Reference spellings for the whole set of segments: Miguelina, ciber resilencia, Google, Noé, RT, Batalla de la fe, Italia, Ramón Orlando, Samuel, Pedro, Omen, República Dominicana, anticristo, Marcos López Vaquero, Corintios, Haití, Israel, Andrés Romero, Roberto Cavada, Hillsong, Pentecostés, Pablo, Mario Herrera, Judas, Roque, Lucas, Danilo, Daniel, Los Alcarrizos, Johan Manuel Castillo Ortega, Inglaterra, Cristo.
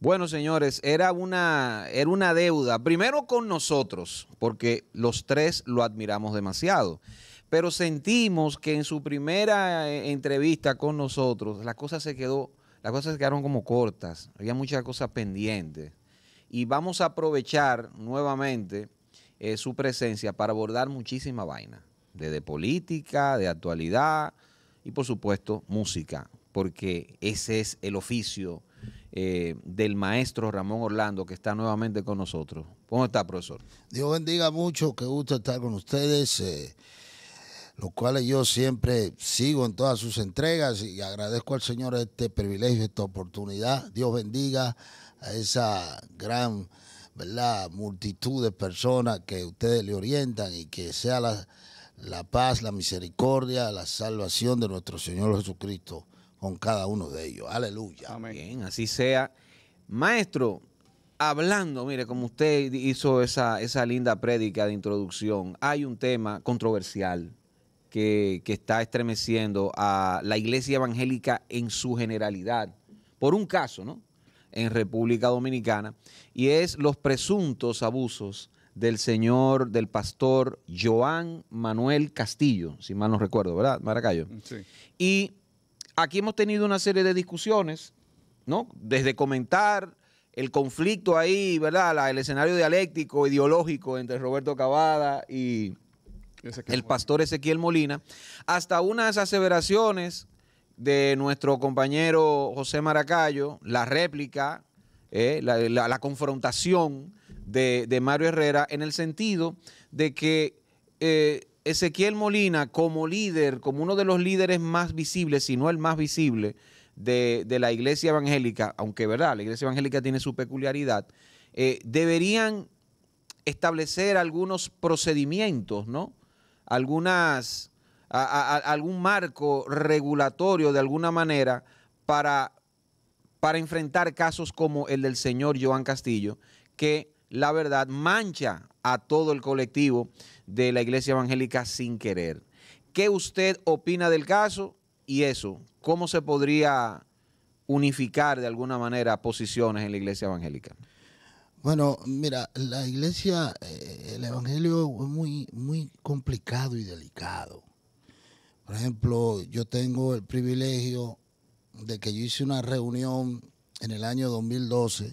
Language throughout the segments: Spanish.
Bueno, señores, era una deuda, primero con nosotros, porque los tres lo admiramos demasiado, pero sentimos que en su primera entrevista con nosotros las cosas se quedaron como cortas, había muchas cosas pendientes, y vamos a aprovechar nuevamente su presencia para abordar muchísima vaina, desde política, de actualidad y por supuesto música, porque ese es el oficio del maestro Ramón Orlando, que está nuevamente con nosotros. ¿Cómo está, profesor? Dios bendiga mucho, qué gusto estar con ustedes, los cuales yo siempre sigo en todas sus entregas y agradezco al Señor este privilegio, esta oportunidad. Dios bendiga a esa gran, ¿verdad?, multitud de personas que ustedes le orientan, y que sea la paz, la misericordia, la salvación de nuestro Señor Jesucristo con cada uno de ellos. Aleluya. Amén. Bien, así sea. Maestro, hablando, mire, como usted hizo esa linda prédica de introducción, hay un tema controversial que está estremeciendo a la iglesia evangélica en su generalidad, por un caso, ¿no?, en República Dominicana, y es los presuntos abusos del pastor Johan Manuel Castillo, si mal no recuerdo, ¿verdad, Maracayo? Sí. Y aquí hemos tenido una serie de discusiones, ¿no?, desde comentar el conflicto ahí, ¿verdad?, el escenario dialéctico, ideológico entre Roberto Cavada y el pastor Ezequiel Molina, hasta unas aseveraciones de nuestro compañero José Maracayo, la réplica, la confrontación de Mario Herrera, en el sentido de que Ezequiel Molina, como líder, como uno de los líderes más visibles, si no el más visible, de la iglesia evangélica, aunque verdad, la iglesia evangélica tiene su peculiaridad, deberían establecer algunos procedimientos, ¿no?, algún marco regulatorio de alguna manera para enfrentar casos como el del señor Johan Castillo, que la verdad mancha a todo el colectivo de la iglesia evangélica sin querer. ¿Qué usted opina del caso? Y eso, ¿cómo se podría unificar de alguna manera posiciones en la iglesia evangélica? Bueno, mira, la iglesia, el evangelio es muy, muy complicado y delicado. Por ejemplo, yo tengo el privilegio de que yo hice una reunión en el año 2012,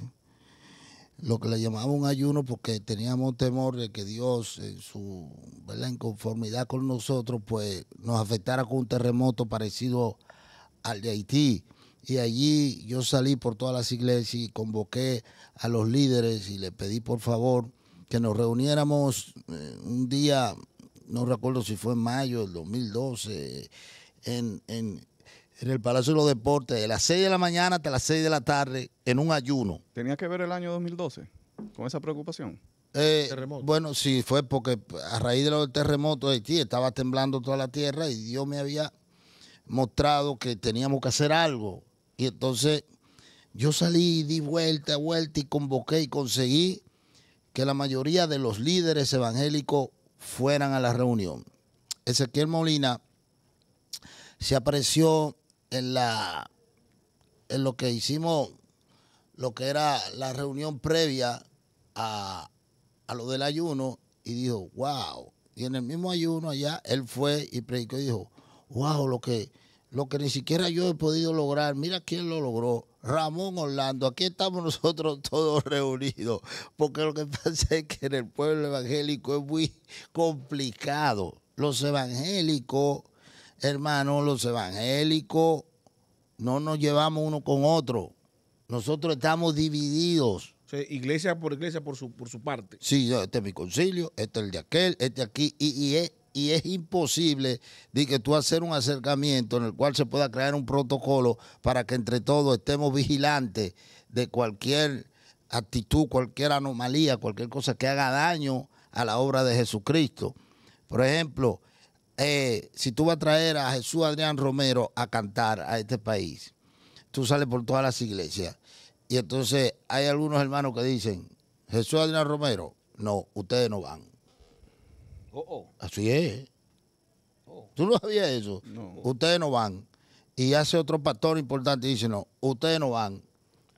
lo que le llamaba un ayuno, porque teníamos temor de que Dios, en su, ¿verdad?, inconformidad con nosotros, pues nos afectara con un terremoto parecido al de Haití. Y allí yo salí por todas las iglesias y convoqué a los líderes y les pedí por favor que nos reuniéramos un día, no recuerdo si fue en mayo del 2012, en el Palacio de los Deportes, de las 6 de la mañana hasta las 6 de la tarde, en un ayuno. ¿Tenía que ver el año 2012 con esa preocupación? Bueno, sí, fue porque a raíz de los terremotos de Haití estaba temblando toda la tierra y Dios me había mostrado que teníamos que hacer algo. Y entonces yo salí, di vuelta y convoqué y conseguí que la mayoría de los líderes evangélicos fueran a la reunión. Ezequiel Molina se apareció en lo que hicimos, lo que era la reunión previa a lo del ayuno, y dijo, wow. Y en el mismo ayuno allá, él fue y predicó y dijo, wow, lo que ni siquiera yo he podido lograr, mira quién lo logró, Ramón Orlando. Aquí estamos nosotros todos reunidos, porque lo que pasa es que en el pueblo evangélico es muy complicado. Los evangélicos, hermanos, los evangélicos no nos llevamos uno con otro. Nosotros estamos divididos. O sea, iglesia por su parte. Sí, este es mi concilio, este es el de aquel, este aquí, y es imposible de que tú hacer un acercamiento en el cual se pueda crear un protocolo para que entre todos estemos vigilantes de cualquier actitud, cualquier anomalía, cualquier cosa que haga daño a la obra de Jesucristo. Por ejemplo, si tú vas a traer a Jesús Adrián Romero a cantar a este país, tú sales por todas las iglesias y entonces hay algunos hermanos que dicen, Jesús Adrián Romero, no, ustedes no van. Así es. ¿Tú no sabías eso? No. Ustedes no van. Y hace otro pastor importante y dice, no, ustedes no van.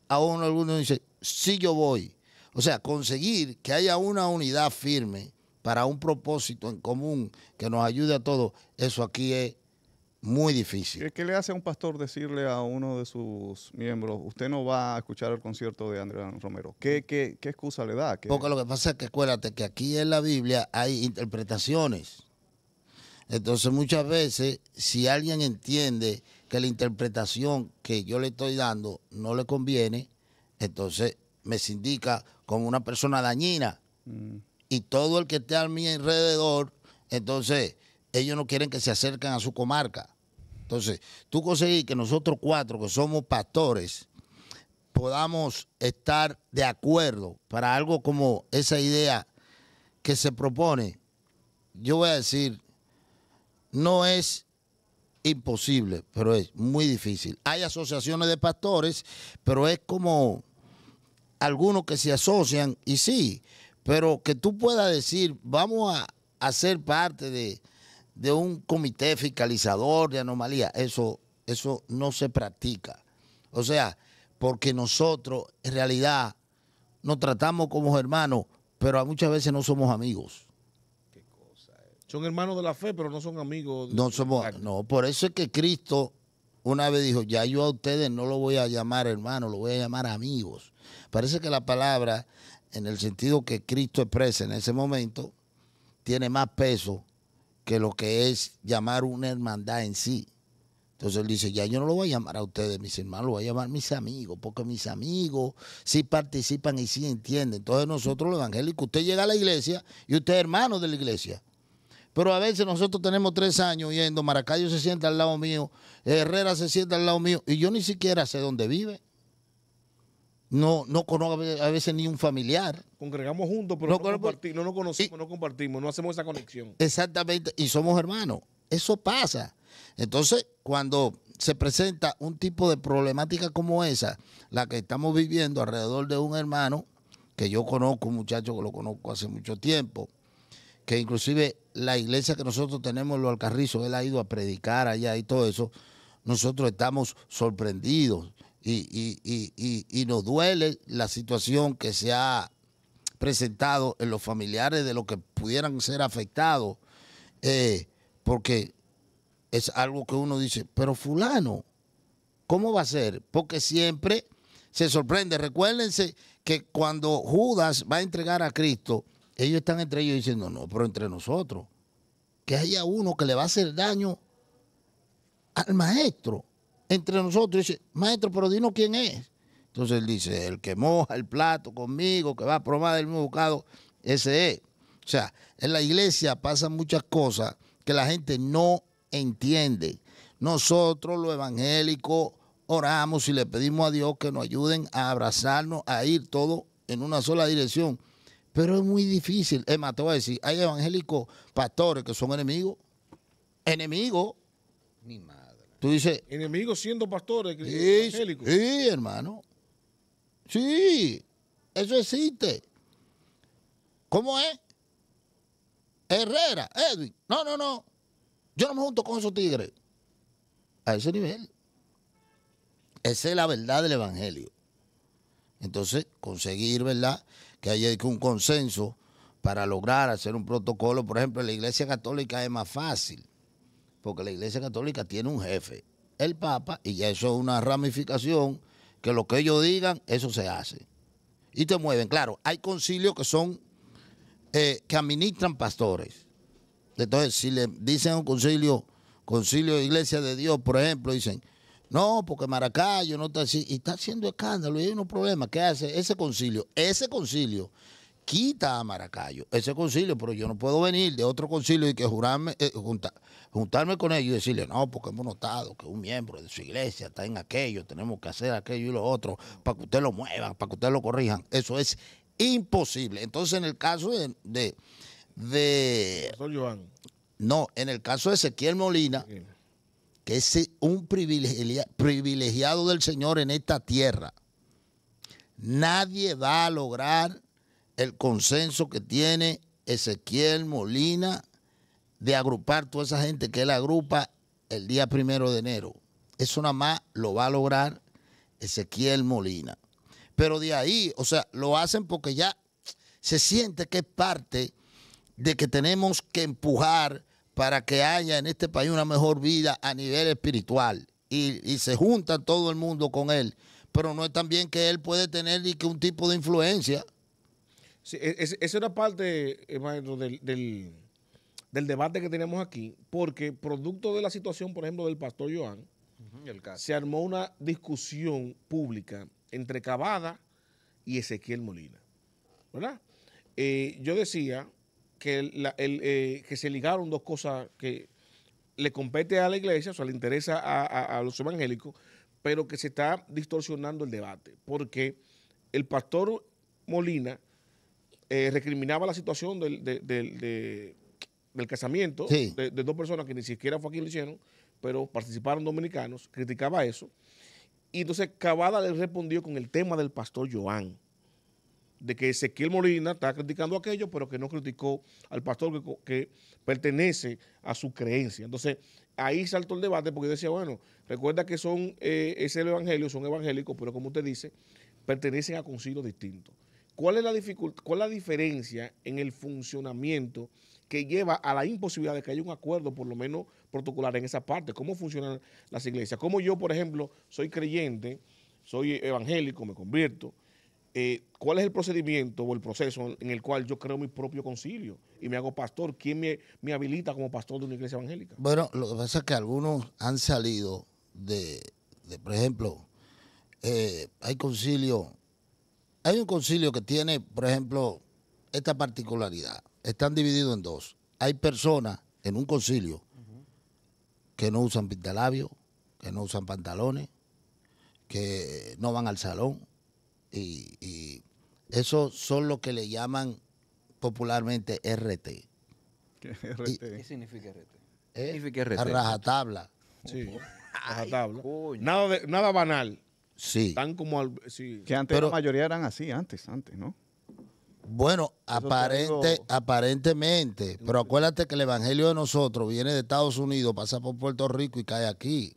a uno, algunos dicen, sí, yo voy. O sea, conseguir que haya una unidad firme para un propósito en común que nos ayude a todos, eso aquí es muy difícil. ¿Qué le hace a un pastor decirle a uno de sus miembros, usted no va a escuchar el concierto de Andrés Romero? ¿Qué excusa le da? Porque lo que pasa es que acuérdate que aquí en la Biblia hay interpretaciones. Entonces muchas veces si alguien entiende que la interpretación que yo le estoy dando no le conviene, entonces me sindica como una persona dañina. Y todo el que esté a mi alrededor, entonces ellos no quieren que se acerquen a su comarca. Entonces, tú conseguís que nosotros cuatro, que somos pastores, podamos estar de acuerdo para algo como esa idea que se propone. Yo voy a decir, no es imposible, pero es muy difícil. Hay asociaciones de pastores, pero es como algunos que se asocian, y sí, pero que tú puedas decir, vamos a ser parte de un comité fiscalizador de anomalía, eso no se practica. O sea, porque nosotros en realidad nos tratamos como hermanos, pero muchas veces no somos amigos. ¿Qué cosa es? Son hermanos de la fe, pero no son amigos. No somos, no, por eso es que Cristo una vez dijo, ya yo a ustedes no lo voy a llamar hermanos, lo voy a llamar amigos. Parece que la palabra, en el sentido que Cristo expresa en ese momento, tiene más peso que lo que es llamar una hermandad en sí. Entonces él dice, ya yo no lo voy a llamar a ustedes, mis hermanos, lo voy a llamar mis amigos, porque mis amigos sí participan y sí entienden. Entonces nosotros los evangélicos, usted llega a la iglesia y usted es hermano de la iglesia. Pero a veces nosotros tenemos 3 años yendo, Maracayo se sienta al lado mío, Herrera se sienta al lado mío, y yo ni siquiera sé dónde vive. No conozco a veces ni un familiar. Congregamos juntos, pero no conocemos, no compartimos, no hacemos esa conexión. Exactamente, y somos hermanos. Eso pasa. Entonces, cuando se presenta un tipo de problemática como esa, la que estamos viviendo alrededor de un hermano, que yo conozco, un muchacho que lo conozco hace mucho tiempo, que inclusive la iglesia que nosotros tenemos, Los Alcarrizos, él ha ido a predicar allá y todo eso, nosotros estamos sorprendidos. Y nos duele la situación que se ha presentado en los familiares de los que pudieran ser afectados, porque es algo que uno dice, pero fulano, ¿cómo va a ser? Porque siempre se sorprende. Recuérdense que cuando Judas va a entregar a Cristo, ellos están entre ellos diciendo, no, pero entre nosotros, que haya uno que le va a hacer daño al maestro. Entre nosotros, dice, maestro, pero dinos quién es. Entonces él dice, el que moja el plato conmigo, que va a probar el mismo bocado, ese es. O sea, en la iglesia pasan muchas cosas que la gente no entiende. Nosotros, los evangélicos, oramos y le pedimos a Dios que nos ayuden a abrazarnos, a ir todos en una sola dirección. Pero es muy difícil. Es más, te voy a decir, hay evangélicos pastores que son enemigos. ¿Enemigos? Ni más. Tú dices... enemigos siendo pastores evangélicos. Sí, hermano. Sí, eso existe. ¿Cómo es? Herrera, Edwin. No. Yo no me junto con esos tigres. A ese nivel. Esa es la verdad del evangelio. Entonces, conseguir, ¿verdad?, que haya un consenso para lograr hacer un protocolo. Por ejemplo, en la iglesia católica es más fácil, porque la iglesia católica tiene un jefe, el Papa, y ya eso es una ramificación, que lo que ellos digan, eso se hace. Y te mueven, claro, hay concilios que son, que administran pastores. Entonces, si le dicen a un concilio de Iglesia de Dios, por ejemplo, dicen, no, porque Maracayo no está así, y está haciendo escándalo, y hay unos problemas. ¿Qué hace ese concilio? Ese concilio quita a Maracayo, ese concilio, pero yo no puedo venir de otro concilio y que juntarme con ellos y decirle, no, porque hemos notado que un miembro de su iglesia está en aquello, tenemos que hacer aquello y lo otro, para que usted lo muevan, para que usted lo corrijan. Eso es imposible. Entonces, en el caso en el caso de Ezequiel Molina, que es un privilegiado del Señor en esta tierra, nadie va a lograr el consenso que tiene Ezequiel Molina de agrupar toda esa gente que él agrupa el día 1 de enero. Eso nada más lo va a lograr Ezequiel Molina. Pero de ahí, o sea, lo hacen porque ya se siente que es parte de que tenemos que empujar para que haya en este país una mejor vida a nivel espiritual. Y se junta todo el mundo con él. Pero no es también que él puede tener ni que un tipo de influencia. Sí, esa era parte, maestro, del debate que tenemos aquí, porque producto de la situación, por ejemplo, del pastor Johan, el caso, se armó una discusión pública entre Cavada y Ezequiel Molina, ¿verdad? Yo decía que, que se ligaron dos cosas que le compete a la iglesia, o sea, le interesa a los evangélicos, pero que se está distorsionando el debate, porque el pastor Molina recriminaba la situación del casamiento, sí, de dos personas que ni siquiera fue aquí lo hicieron, pero participaron dominicanos, criticaba eso. Y entonces Cavada le respondió con el tema del pastor Joan, de que Ezequiel Molina está criticando aquello, pero que no criticó al pastor que pertenece a su creencia. Entonces ahí saltó el debate, porque decía, bueno, recuerda que son es el evangelio, son evangélicos, pero como usted dice, pertenecen a concilios distintos. ¿Cuál es la diferencia en el funcionamiento que lleva a la imposibilidad de que haya un acuerdo, por lo menos protocolar, en esa parte? ¿Cómo funcionan las iglesias? Como yo, por ejemplo, soy creyente, soy evangélico, me convierto. ¿Cuál es el procedimiento o el proceso en el cual yo creo mi propio concilio y me hago pastor? ¿Quién me habilita como pastor de una iglesia evangélica? Bueno, lo que pasa es que algunos han salido de por ejemplo, hay un concilio que tiene, por ejemplo, esta particularidad. Están divididos en dos. Hay personas en un concilio que no usan pintalabios, que no usan pantalones, que no van al salón. Y esos son los que le llaman popularmente RT. ¿Qué, RT? ¿Qué significa RT? ¿Qué significa RT? A rajatabla. Sí, rajatabla. Nada banal. Sí. Tan como sí. Que antes, pero la mayoría eran así, antes, ¿no? Bueno, aparentemente, pero acuérdate que el evangelio de nosotros viene de Estados Unidos, pasa por Puerto Rico y cae aquí.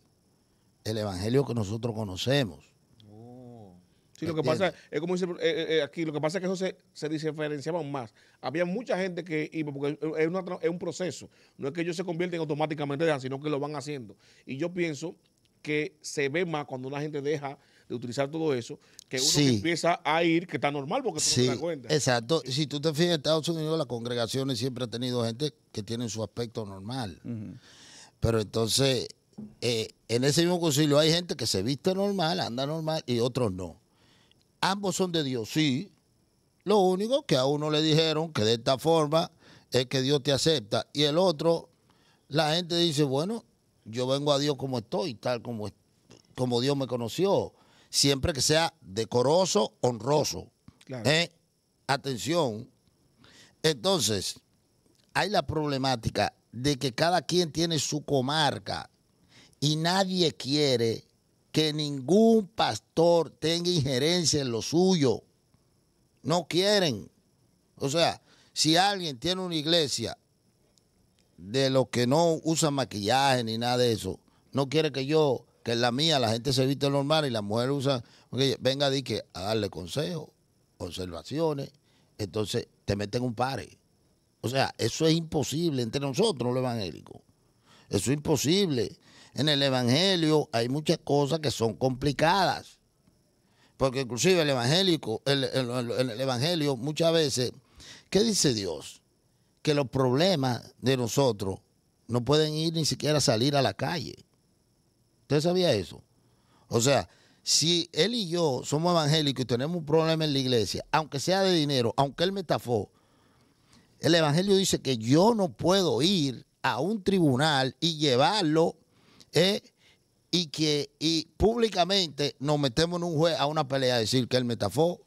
El evangelio que nosotros conocemos. Oh. Sí, lo que pasa es como dice aquí, lo que pasa es que eso se diferenciaban más. Había mucha gente que iba, porque es un proceso. No es que ellos se convierten automáticamente, sino que lo van haciendo. Y yo pienso que se ve más cuando una gente deja de utilizar todo eso, que uno sí, que empieza a ir, que está normal porque tú sí, no te das cuenta. Exacto. Si tú te fijas, en Estados Unidos las congregaciones siempre han tenido gente que tiene su aspecto normal. Pero entonces, en ese mismo concilio hay gente que se viste normal, anda normal, y otros no. Ambos son de Dios, sí. Lo único que a uno le dijeron que de esta forma es que Dios te acepta. Y el otro, la gente dice, bueno, yo vengo a Dios como estoy, tal como Dios me conoció. Siempre que sea decoroso, honroso. Claro. Atención. Entonces, hay la problemática de que cada quien tiene su comarca y nadie quiere que ningún pastor tenga injerencia en lo suyo. No quieren. O sea, si alguien tiene una iglesia de los que no usan maquillaje ni nada de eso, no quiere que yo, que en la mía la gente se viste normal y las mujeres usan, okay, venga a, que, a darle consejos, observaciones, entonces te meten un pare. O sea, eso es imposible entre nosotros los evangélicos. Eso es imposible. En el evangelio hay muchas cosas que son complicadas, porque inclusive el evangelio muchas veces, ¿qué dice Dios? Que los problemas de nosotros no pueden ir ni siquiera a salir a la calle. ¿Usted sabía eso? O sea, si él y yo somos evangélicos y tenemos un problema en la iglesia, aunque sea de dinero, aunque él me estafó, el evangelio dice que yo no puedo ir a un tribunal y llevarlo y públicamente nos metemos en un juez a una pelea a decir que él me estafó,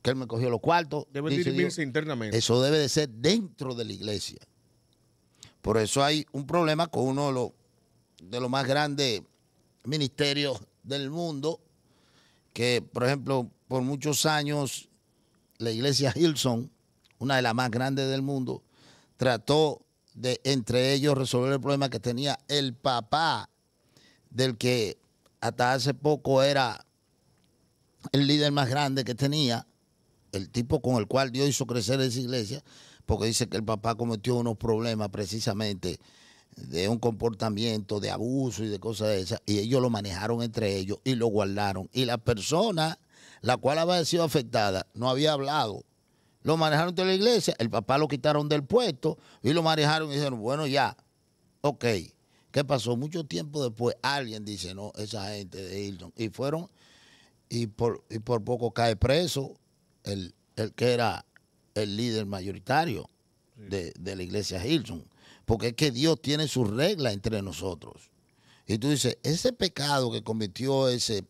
que él me cogió los cuartos. Debe dirimirse internamente. Eso debe de ser dentro de la iglesia. Por eso hay un problema con uno de los más grandes ministerios del mundo, que por ejemplo por muchos años la iglesia Hillsong, una de las más grandes del mundo, trató de entre ellos resolver el problema que tenía el papá del que hasta hace poco era el líder más grande que tenía, el tipo con el cual Dios hizo crecer esa iglesia, porque dice que el papá cometió unos problemas precisamente de un comportamiento de abuso y de cosas de esas, y ellos lo manejaron entre ellos y lo guardaron. Y la persona, la cual había sido afectada, no había hablado. Lo manejaron de la iglesia, el papá lo quitaron del puesto y lo manejaron y dijeron, bueno, ya, ok. ¿Qué pasó? Mucho tiempo después alguien dice, no, esa gente de Hillsong. Y fueron, y por poco cae preso el que era el líder mayoritario de la iglesia Hillsong. Porque es que Dios tiene sus reglas entre nosotros. Y tú dices, ese pecado que cometió ese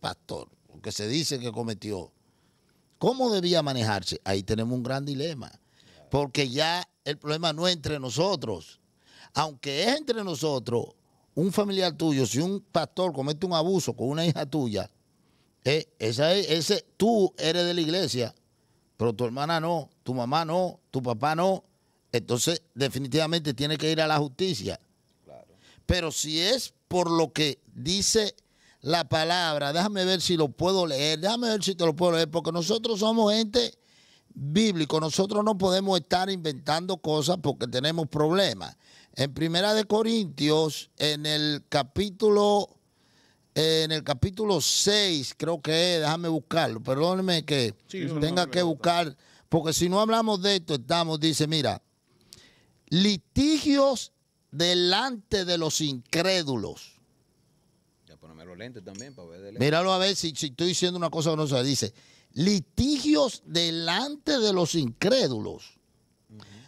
pastor, que se dice que cometió, ¿cómo debía manejarse? Ahí tenemos un gran dilema. Porque ya el problema no es entre nosotros. Aunque es entre nosotros, un familiar tuyo, si un pastor comete un abuso con una hija tuya, tú eres de la iglesia, pero tu hermana no, tu mamá no, tu papá no. Entonces, definitivamente tiene que ir a la justicia. Claro. Pero si es por lo que dice la palabra, déjame ver si lo puedo leer, déjame ver si te lo puedo leer, porque nosotros somos gente bíblica, nosotros no podemos estar inventando cosas porque tenemos problemas. En Primera de Corintios, en el capítulo 6, creo que es, déjame buscarlo, perdóneme que tenga que buscar, porque si no hablamos de esto, dice, mira, litigios delante de los incrédulos. Ya poneme los lentes también para ver de lentes. Míralo a ver si estoy diciendo una cosa que no se dice. Litigios delante de los incrédulos.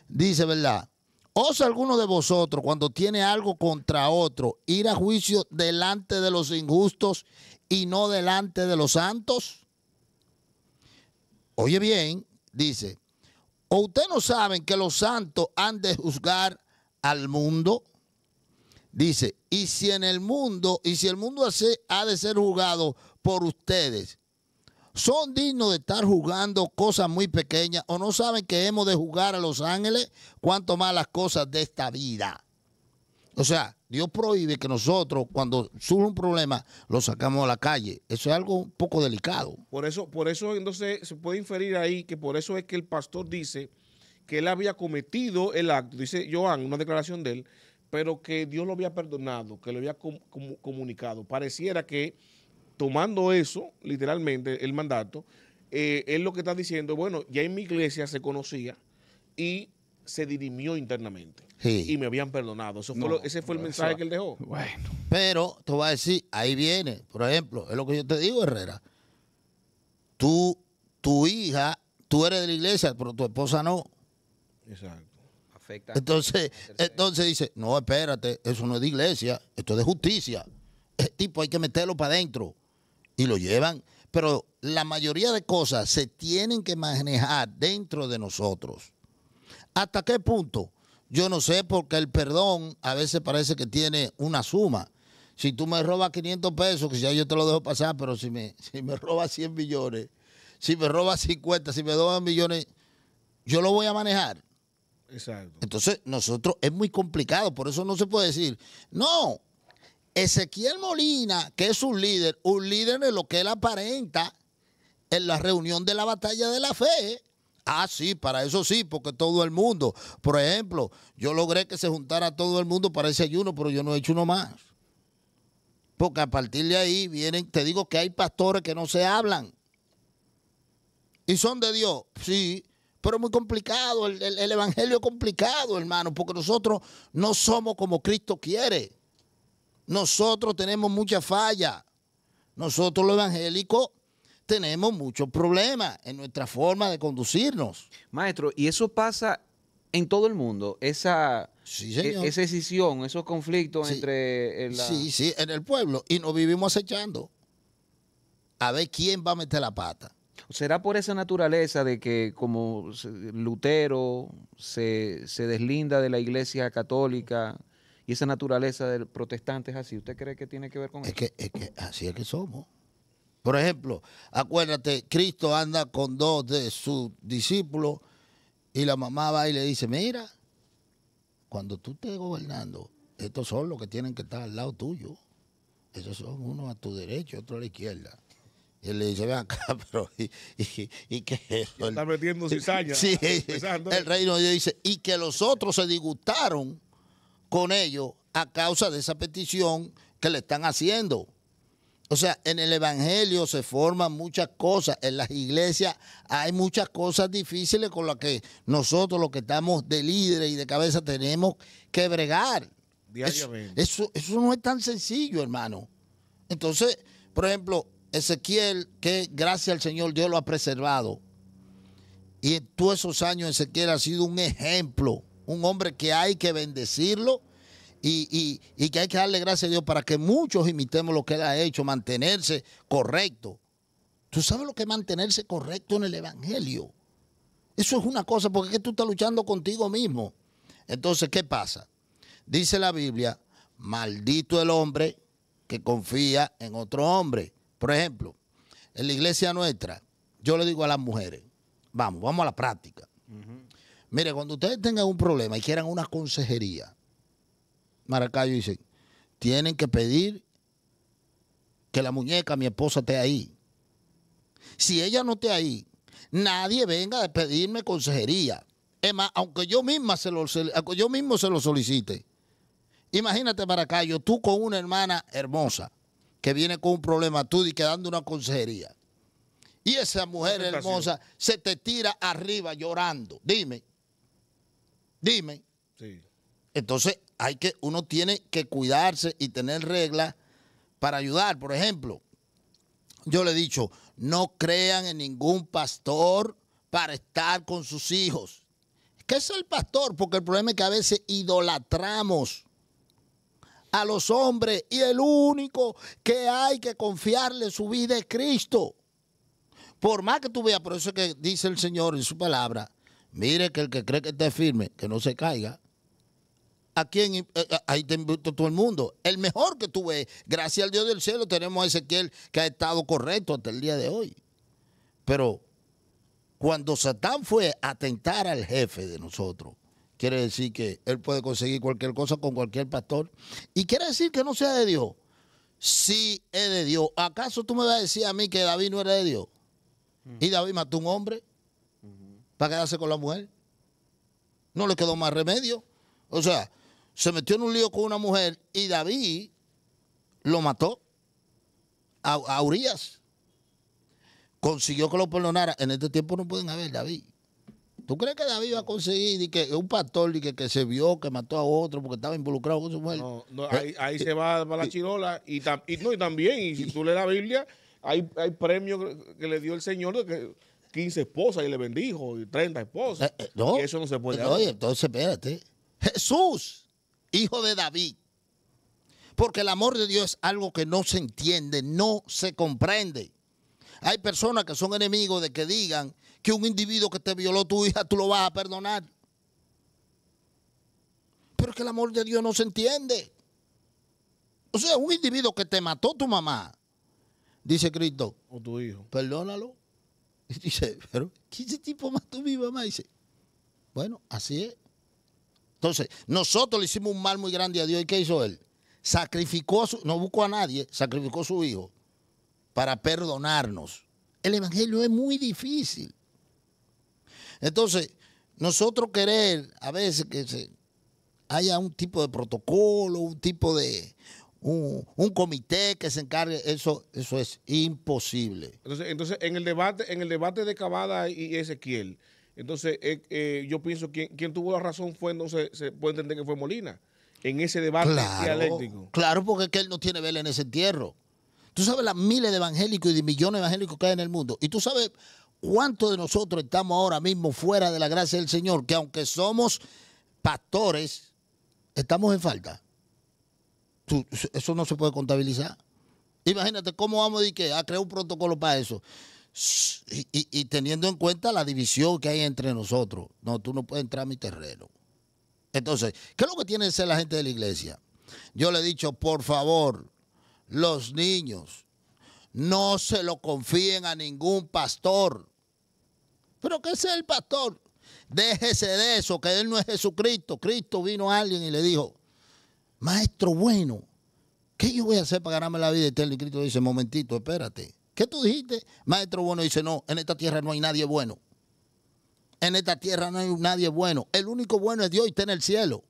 Dice, ¿verdad? ¿Os alguno de vosotros, cuando tiene algo contra otro, ir a juicio delante de los injustos y no delante de los santos? Oye bien, dice, ¿o ustedes no saben que los santos han de juzgar al mundo? Dice, y si el mundo ha de ser juzgado por ustedes, ¿son dignos de estar juzgando cosas muy pequeñas o no saben que hemos de juzgar a los ángeles? Cuanto más las cosas de esta vida. O sea, Dios prohíbe que nosotros, cuando surge un problema, lo sacamos a la calle. Eso es algo un poco delicado. Por eso entonces se puede inferir ahí que por eso es que el pastor dice que él había cometido el acto, dice Johan, una declaración de él, pero que Dios lo había perdonado, que lo había comunicado. Pareciera que tomando eso, literalmente, el mandato, él lo que está diciendo, bueno, ya en mi iglesia se conocía y se dirimió internamente. Sí. Y me habían perdonado. Ese fue el mensaje que él dejó. Bueno. Pero te voy a decir, ahí viene, por ejemplo, es lo que yo te digo, Herrera. Tu hija, tú eres de la iglesia, pero tu esposa no. Exacto. Afecta. Entonces dice, no, espérate, eso no es de iglesia, esto es de justicia. Ese tipo hay que meterlo para adentro. Y lo llevan, pero la mayoría de cosas se tienen que manejar dentro de nosotros. ¿Hasta qué punto? Yo no sé, porque el perdón a veces parece que tiene una suma. Si tú me robas 500 pesos, que ya yo te lo dejo pasar, pero si me robas 100 millones, si me robas 50, si me robas millones, yo lo voy a manejar. Exacto. Entonces, nosotros es muy complicado, por eso no se puede decir, no, Ezequiel Molina, que es un líder en lo que él aparenta en la reunión de la Batalla de la Fe. Ah, sí, para eso sí, porque todo el mundo, por ejemplo, yo logré que se juntara todo el mundo para ese ayuno, pero yo no he hecho uno más. Porque a partir de ahí vienen, te digo que hay pastores que no se hablan. Y son de Dios, sí, pero muy complicado, el evangelio es complicado, hermano, porque nosotros no somos como Cristo quiere. Nosotros tenemos mucha falla. Nosotros los evangélicos tenemos muchos problemas en nuestra forma de conducirnos. Maestro, y eso pasa en todo el mundo, esa escisión, esos conflictos entre... Sí, en el pueblo. Y nos vivimos acechando a ver quién va a meter la pata. ¿Será por esa naturaleza de que como Lutero se deslinda de la iglesia católica... Y esa naturaleza del protestante es así? ¿Usted cree que tiene que ver con eso? Es que así es que somos. Por ejemplo, acuérdate, Cristo anda con dos de sus discípulos y la mamá va y le dice, mira, cuando tú estés gobernando, estos son los que tienen que estar al lado tuyo. Esos son unos a tu derecha, otros a la izquierda. Y él le dice, ven acá, pero ¿y qué es eso? Está metiendo cizaña. Sí, el reino de Dios dice, y que los otros se disgustaron con ellos a causa de esa petición que le están haciendo. O sea, en el evangelio se forman muchas cosas, en las iglesias hay muchas cosas difíciles con las que nosotros, los que estamos de líderes y de cabeza, tenemos que bregar. Diariamente. Eso no es tan sencillo, hermano. Entonces, por ejemplo, Ezequiel, que gracias al Señor Dios lo ha preservado. Y en todos esos años Ezequiel ha sido un ejemplo, un hombre que hay que bendecirlo. Y que hay que darle gracias a Dios para que muchos imitemos lo que él ha hecho, mantenerse correcto. ¿Tú sabes lo que es mantenerse correcto en el evangelio? Eso es una cosa, porque es que tú estás luchando contigo mismo. Entonces, ¿qué pasa? Dice la Biblia, maldito el hombre que confía en otro hombre. Por ejemplo, en la iglesia nuestra, yo le digo a las mujeres, vamos a la práctica. Mire, cuando ustedes tengan un problema y quieran una consejería, Maracayo dice, tienen que pedir que la muñeca, mi esposa, esté ahí. Si ella no esté ahí, nadie venga a pedirme consejería. Es más, aunque yo mismo se lo solicite. Imagínate, Maracayo, tú con una hermana hermosa que viene con un problema tú y quedando una consejería. Y esa mujer hermosa se te tira arriba llorando. Dime. Sí. Entonces, uno tiene que cuidarse y tener reglas para ayudar. Por ejemplo, yo le he dicho, no crean en ningún pastor para estar con sus hijos. ¿Qué es el pastor? Porque el problema es que a veces idolatramos a los hombres y el único que hay que confiarle su vida es Cristo. Por más que tú veas, por eso es que dice el Señor en su palabra, mire que el que cree que esté firme, que no se caiga. Ahí te invito a todo el mundo. El mejor que tú ves, gracias al Dios del cielo, tenemos a Ezequiel que ha estado correcto hasta el día de hoy. Pero cuando Satán fue a tentar al jefe de nosotros, quiere decir que él puede conseguir cualquier cosa con cualquier pastor. Y quiere decir que no sea de Dios. Sí es de Dios. ¿Acaso tú me vas a decir a mí que David no era de Dios? Y David mató a un hombre para quedarse con la mujer. No le quedó más remedio. O sea, se metió en un lío con una mujer y David lo mató a Urias. Consiguió que lo perdonara. En este tiempo no pueden haber David. ¿Tú crees que David va a conseguir que un pastor que se vio, que mató a otro porque estaba involucrado con su mujer? No, ahí se va para la chirola. Y también, y si tú lees la Biblia, hay premios que le dio el Señor de que 15 esposas y le bendijo, y 30 esposas. No, y eso no se puede hacer. Oye, entonces espérate. Jesús, hijo de David, porque el amor de Dios es algo que no se entiende, no se comprende. Hay personas que son enemigos de que digan que un individuo que te violó tu hija, tú lo vas a perdonar. Pero es que el amor de Dios no se entiende. O sea, un individuo que te mató tu mamá, dice Cristo, o tu hijo, perdónalo. Y dice, pero ¿qué tipo mató a mi mamá? Y dice, bueno, así es. Entonces, nosotros le hicimos un mal muy grande a Dios. ¿Y qué hizo él? No buscó a nadie, sacrificó a su hijo para perdonarnos. El evangelio es muy difícil. Entonces, nosotros querer a veces que haya un tipo de protocolo, un comité que se encargue, eso es imposible. Entonces en el debate de Cavada y Ezequiel, entonces, yo pienso que quien tuvo la razón fue, entonces, se puede entender que fue Molina, en ese debate dialéctico. Claro, porque es que él no tiene vela en ese entierro. Tú sabes las miles de evangélicos y de millones de evangélicos que hay en el mundo. Y tú sabes cuántos de nosotros estamos ahora mismo fuera de la gracia del Señor, que aunque somos pastores, estamos en falta. Eso no se puede contabilizar. Imagínate cómo vamos a crear un protocolo para eso. Y teniendo en cuenta la división que hay entre nosotros. No, tú no puedes entrar a mi terreno. Entonces, ¿qué es lo que tiene que ser la gente de la iglesia? Yo le he dicho, por favor, los niños, no se lo confíen a ningún pastor. ¿Pero qué es el pastor? Déjese de eso, que él no es Jesucristo. Cristo vino a alguien y le dijo, maestro bueno, ¿qué yo voy a hacer para ganarme la vida eterna? Y Cristo dice, momentito, espérate. ¿Qué tú dijiste? Maestro bueno dice, no, en esta tierra no hay nadie bueno. En esta tierra no hay nadie bueno. El único bueno es Dios y está en el cielo.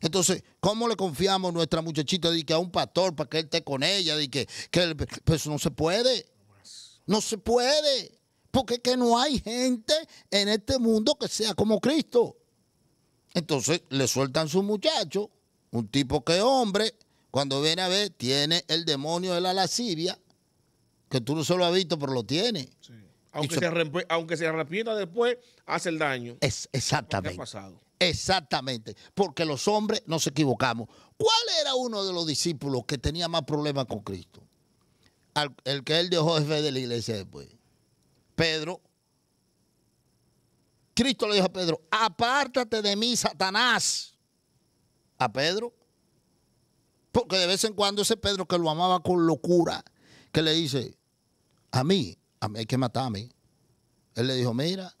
Entonces, ¿cómo le confiamos a nuestra muchachita de que a un pastor para que él esté con ella? De que pues no se puede. No se puede. Porque es que no hay gente en este mundo que sea como Cristo. Entonces, le sueltan su muchacho, un tipo que es hombre, cuando viene a ver, tiene el demonio de la lascivia, que tú no se lo has visto, pero lo tiene. Sí. Aunque se arrepienta después, hace el daño. Exactamente. Exactamente, porque los hombres nos equivocamos. ¿Cuál era uno de los discípulos que tenía más problemas con Cristo? El que él dejó de fe de la iglesia después. Pedro. Cristo le dijo a Pedro, apártate de mí, Satanás. A Pedro. Porque de vez en cuando ese Pedro que lo amaba con locura, que le dice, a mí hay que matarme. Él le dijo, mira,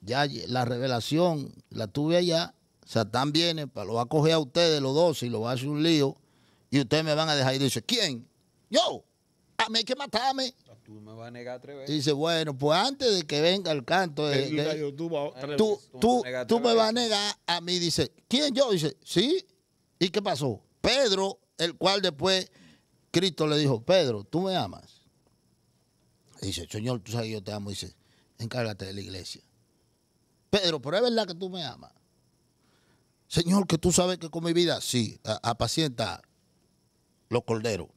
ya la revelación la tuve allá, Satán viene, lo va a coger a ustedes los dos y lo va a hacer un lío, y ustedes me van a dejar. Y dice, ¿quién? Yo, a mí hay que matarme. Tú me vas a negar 3 veces. Dice, bueno, pues antes de que venga el canto, tú me vas a negar a mí. Dice, ¿quién? Yo. Dice, sí. ¿Y qué pasó? Pedro, el cual después Cristo le dijo, Pedro, ¿tú me amas? Y dice, Señor, tú sabes que yo te amo. Y dice, encárgate de la iglesia. Pedro, pero es verdad que tú me amas. Señor, que tú sabes que con mi vida, sí, apacienta los corderos.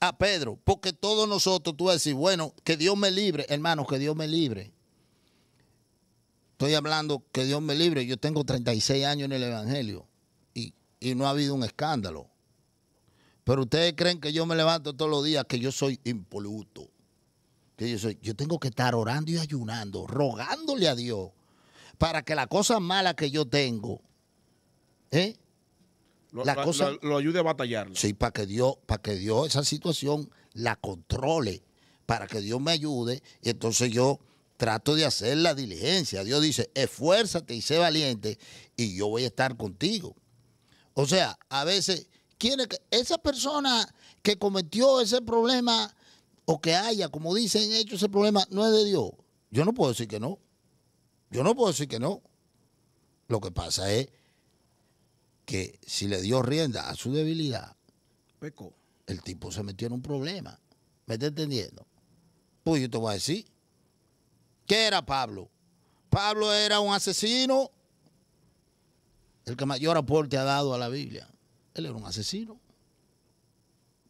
A Pedro, porque todos nosotros, tú vas a decir, bueno, que Dios me libre, hermanos, que Dios me libre. Estoy hablando que Dios me libre. Yo tengo 36 años en el evangelio y no ha habido un escándalo. Pero ustedes creen que yo me levanto todos los días, que yo soy impoluto. Que yo tengo que estar orando y ayunando, rogándole a Dios para que la cosa mala que yo tengo, lo ayude a batallar. Sí, para que Dios esa situación la controle, para que Dios me ayude. Y entonces yo trato de hacer la diligencia. Dios dice, esfuérzate y sé valiente y yo voy a estar contigo. O sea, a veces, esa persona que cometió ese problema, o que haya, como dicen, hecho ese problema, no es de Dios. Yo no puedo decir que no. Yo no puedo decir que no. Lo que pasa es que si le dio rienda a su debilidad, pecó. El tipo se metió en un problema. ¿Me está entendiendo? Pues yo te voy a decir. ¿Qué era Pablo? Pablo era un asesino. El que mayor aporte ha dado a la Biblia. Él era un asesino.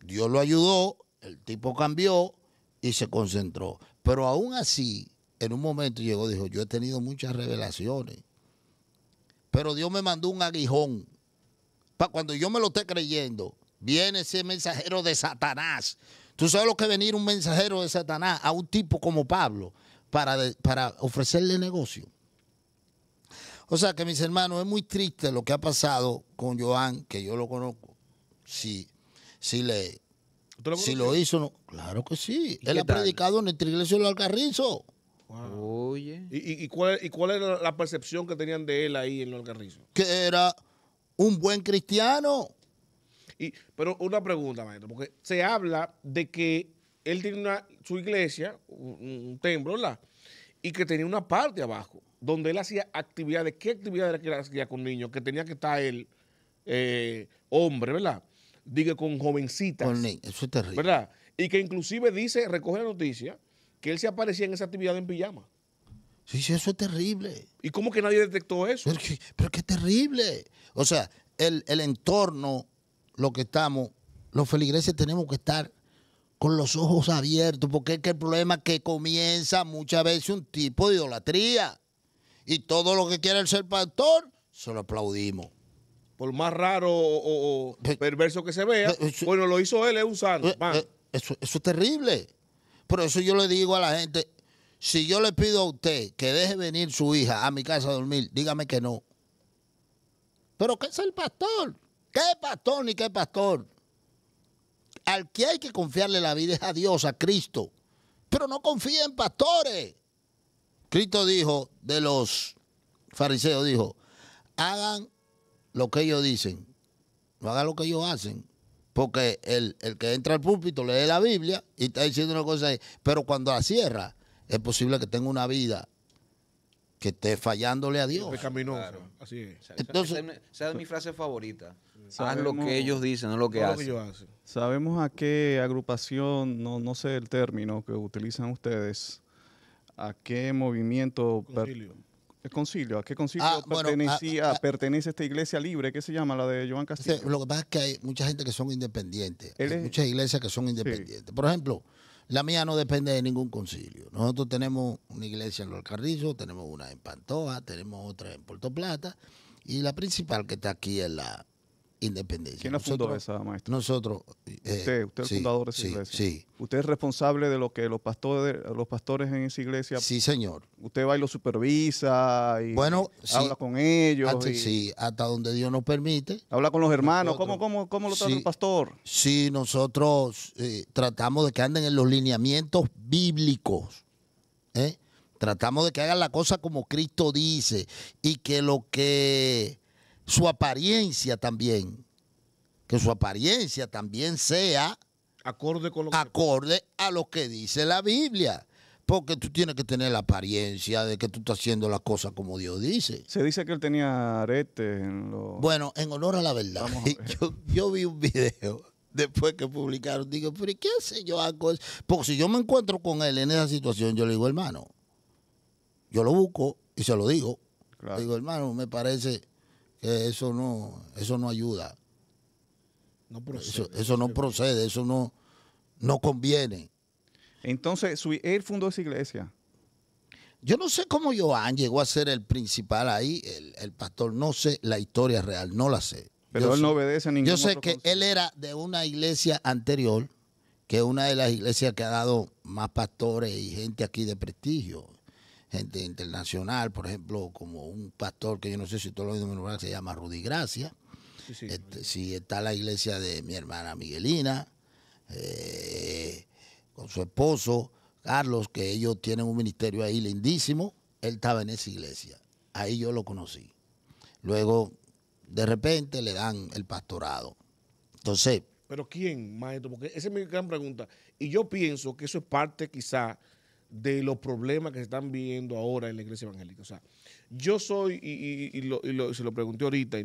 Dios lo ayudó. El tipo cambió y se concentró. Pero aún así, en un momento llegó y dijo, yo he tenido muchas revelaciones, pero Dios me mandó un aguijón. Para cuando yo me lo esté creyendo, viene ese mensajero de Satanás. ¿Tú sabes lo que es venir un mensajero de Satanás a un tipo como Pablo para ofrecerle negocio? O sea que, mis hermanos, es muy triste lo que ha pasado con Johan, que yo lo conozco. Si lo hizo, no. Claro que sí. Él ha predicado en nuestra iglesia de Los Alcarrizos. Wow. Oye. ¿Y cuál era la percepción que tenían de él ahí en Los Alcarrizos? Que era un buen cristiano. Pero una pregunta, maestro, porque se habla de que él tiene su iglesia, un templo, ¿verdad? Y que tenía una parte abajo, donde él hacía actividades. ¿Qué actividades era que hacía con niños? Que tenía que estar él, hombre, ¿verdad? Diga, con jovencitas. Eso es terrible. ¿Verdad? Y que inclusive dice, recoge la noticia, que él se aparecía en esa actividad en pijama. Sí, eso es terrible. ¿Y cómo que nadie detectó eso? Pero qué terrible. O sea, el entorno, lo que estamos, los feligreses tenemos que estar con los ojos abiertos, porque es que el problema es que comienza muchas veces un tipo de idolatría. Y todo lo que quiere el ser pastor, se lo aplaudimos. Por más raro o perverso que se vea, bueno, lo hizo él, es un sano. Eso es terrible. Por eso yo le digo a la gente, si yo le pido a usted que deje venir su hija a mi casa a dormir, dígame que no. Pero ¿qué es el pastor? ¿Qué pastor ni qué pastor? Al que hay que confiarle la vida es a Dios, a Cristo. Pero no confíen en pastores. Cristo dijo, de los fariseos dijo, hagan lo que ellos dicen, no hagan lo que ellos hacen, Porque el que entra al púlpito lee la Biblia y está diciendo una cosa ahí. Pero cuando la cierra, es posible que tenga una vida que esté fallándole a Dios. Claro. Así es. Entonces, esa es mi frase favorita. Haz lo que ellos dicen, no lo que hacen. Sabemos a qué agrupación, no sé el término que utilizan ustedes, a qué movimiento... Concilio. El concilio, ¿a qué concilio pertenece esta iglesia libre? ¿Qué se llama? La de Johan Castillo. Lo que pasa es que hay mucha gente que son independientes. Hay muchas iglesias que son independientes. Sí. Por ejemplo, la mía no depende de ningún concilio. Nosotros tenemos una iglesia en Los Alcarrizos, tenemos una en Pantoja, tenemos otra en Puerto Plata, y la principal que está aquí es la Independencia. ¿Quién la fundó esa, maestro? Nosotros. Usted es el fundador de esa iglesia. Sí. ¿Usted es responsable de lo que los pastores en esa iglesia? Sí, señor. ¿Usted va y los supervisa y habla con ellos? Sí, hasta donde Dios nos permite. ¿Habla con los hermanos? ¿Cómo lo trata el pastor? Sí, nosotros tratamos de que anden en los lineamientos bíblicos. Tratamos de que hagan la cosa como Cristo dice y que lo que... su apariencia también, sea acorde con a lo que dice la Biblia, porque tú tienes que tener la apariencia de que tú estás haciendo las cosas como Dios dice. Se dice que él tenía aretes en los... Bueno, en honor a la verdad, yo vi un video después que publicaron, digo, pero ¿qué hace yo hago eso? Porque si yo me encuentro con él en esa situación, yo le digo, hermano, yo lo busco y se lo digo. Claro. Le digo, hermano, me parece... Eso no ayuda. No procede. Eso no procede, eso no conviene. Entonces, él fundó esa iglesia. Yo no sé cómo Johan llegó a ser el principal ahí, el pastor. No sé la historia real, no la sé. Pero él no obedece a ningún otro consejo. Yo sé que él era de una iglesia anterior, que es una de las iglesias que ha dado más pastores y gente aquí de prestigio. Gente internacional, por ejemplo, como un pastor que yo no sé si todo lo oído nombrar, se llama Rudy Gracia. Sí, sí, está la iglesia de mi hermana Miguelina, con su esposo Carlos, que ellos tienen un ministerio ahí lindísimo. Él estaba en esa iglesia, ahí yo lo conocí. Luego, de repente, le dan el pastorado. Entonces... ¿Pero quién, maestro? Porque esa es mi gran pregunta. Y yo pienso que eso es parte, quizá, de los problemas que se están viendo ahora en la iglesia evangélica. O sea, yo soy, se lo pregunté ahorita y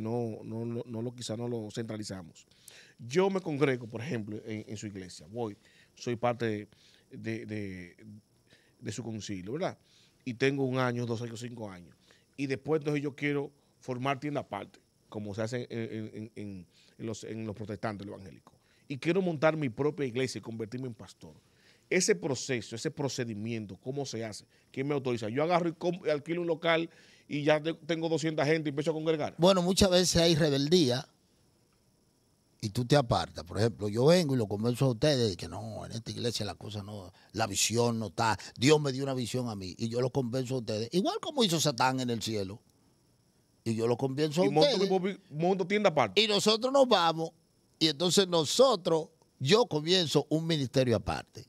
quizá no lo centralizamos. Yo me congrego, por ejemplo, en su iglesia. Soy parte de su concilio, ¿verdad? Y tengo 1 año, 2 años, 5 años. Y después entonces yo quiero formar tienda aparte, como se hace en los protestantes, los evangélicos. Y quiero montar mi propia iglesia y convertirme en pastor. Ese proceso, ese procedimiento, ¿cómo se hace? ¿Quién me autoriza? Yo agarro y alquilo un local y ya tengo 200 gente y empiezo a congregar. Bueno, muchas veces hay rebeldía y tú te apartas. Por ejemplo, yo vengo y lo convenzo a ustedes de que no, en esta iglesia la cosa no, la visión no está. Dios me dio una visión a mí y yo lo convenzo a ustedes. Igual como hizo Satán en el cielo. Y yo lo convenzo a ustedes. Monto tienda aparte. Y nosotros nos vamos y entonces yo comienzo un ministerio aparte.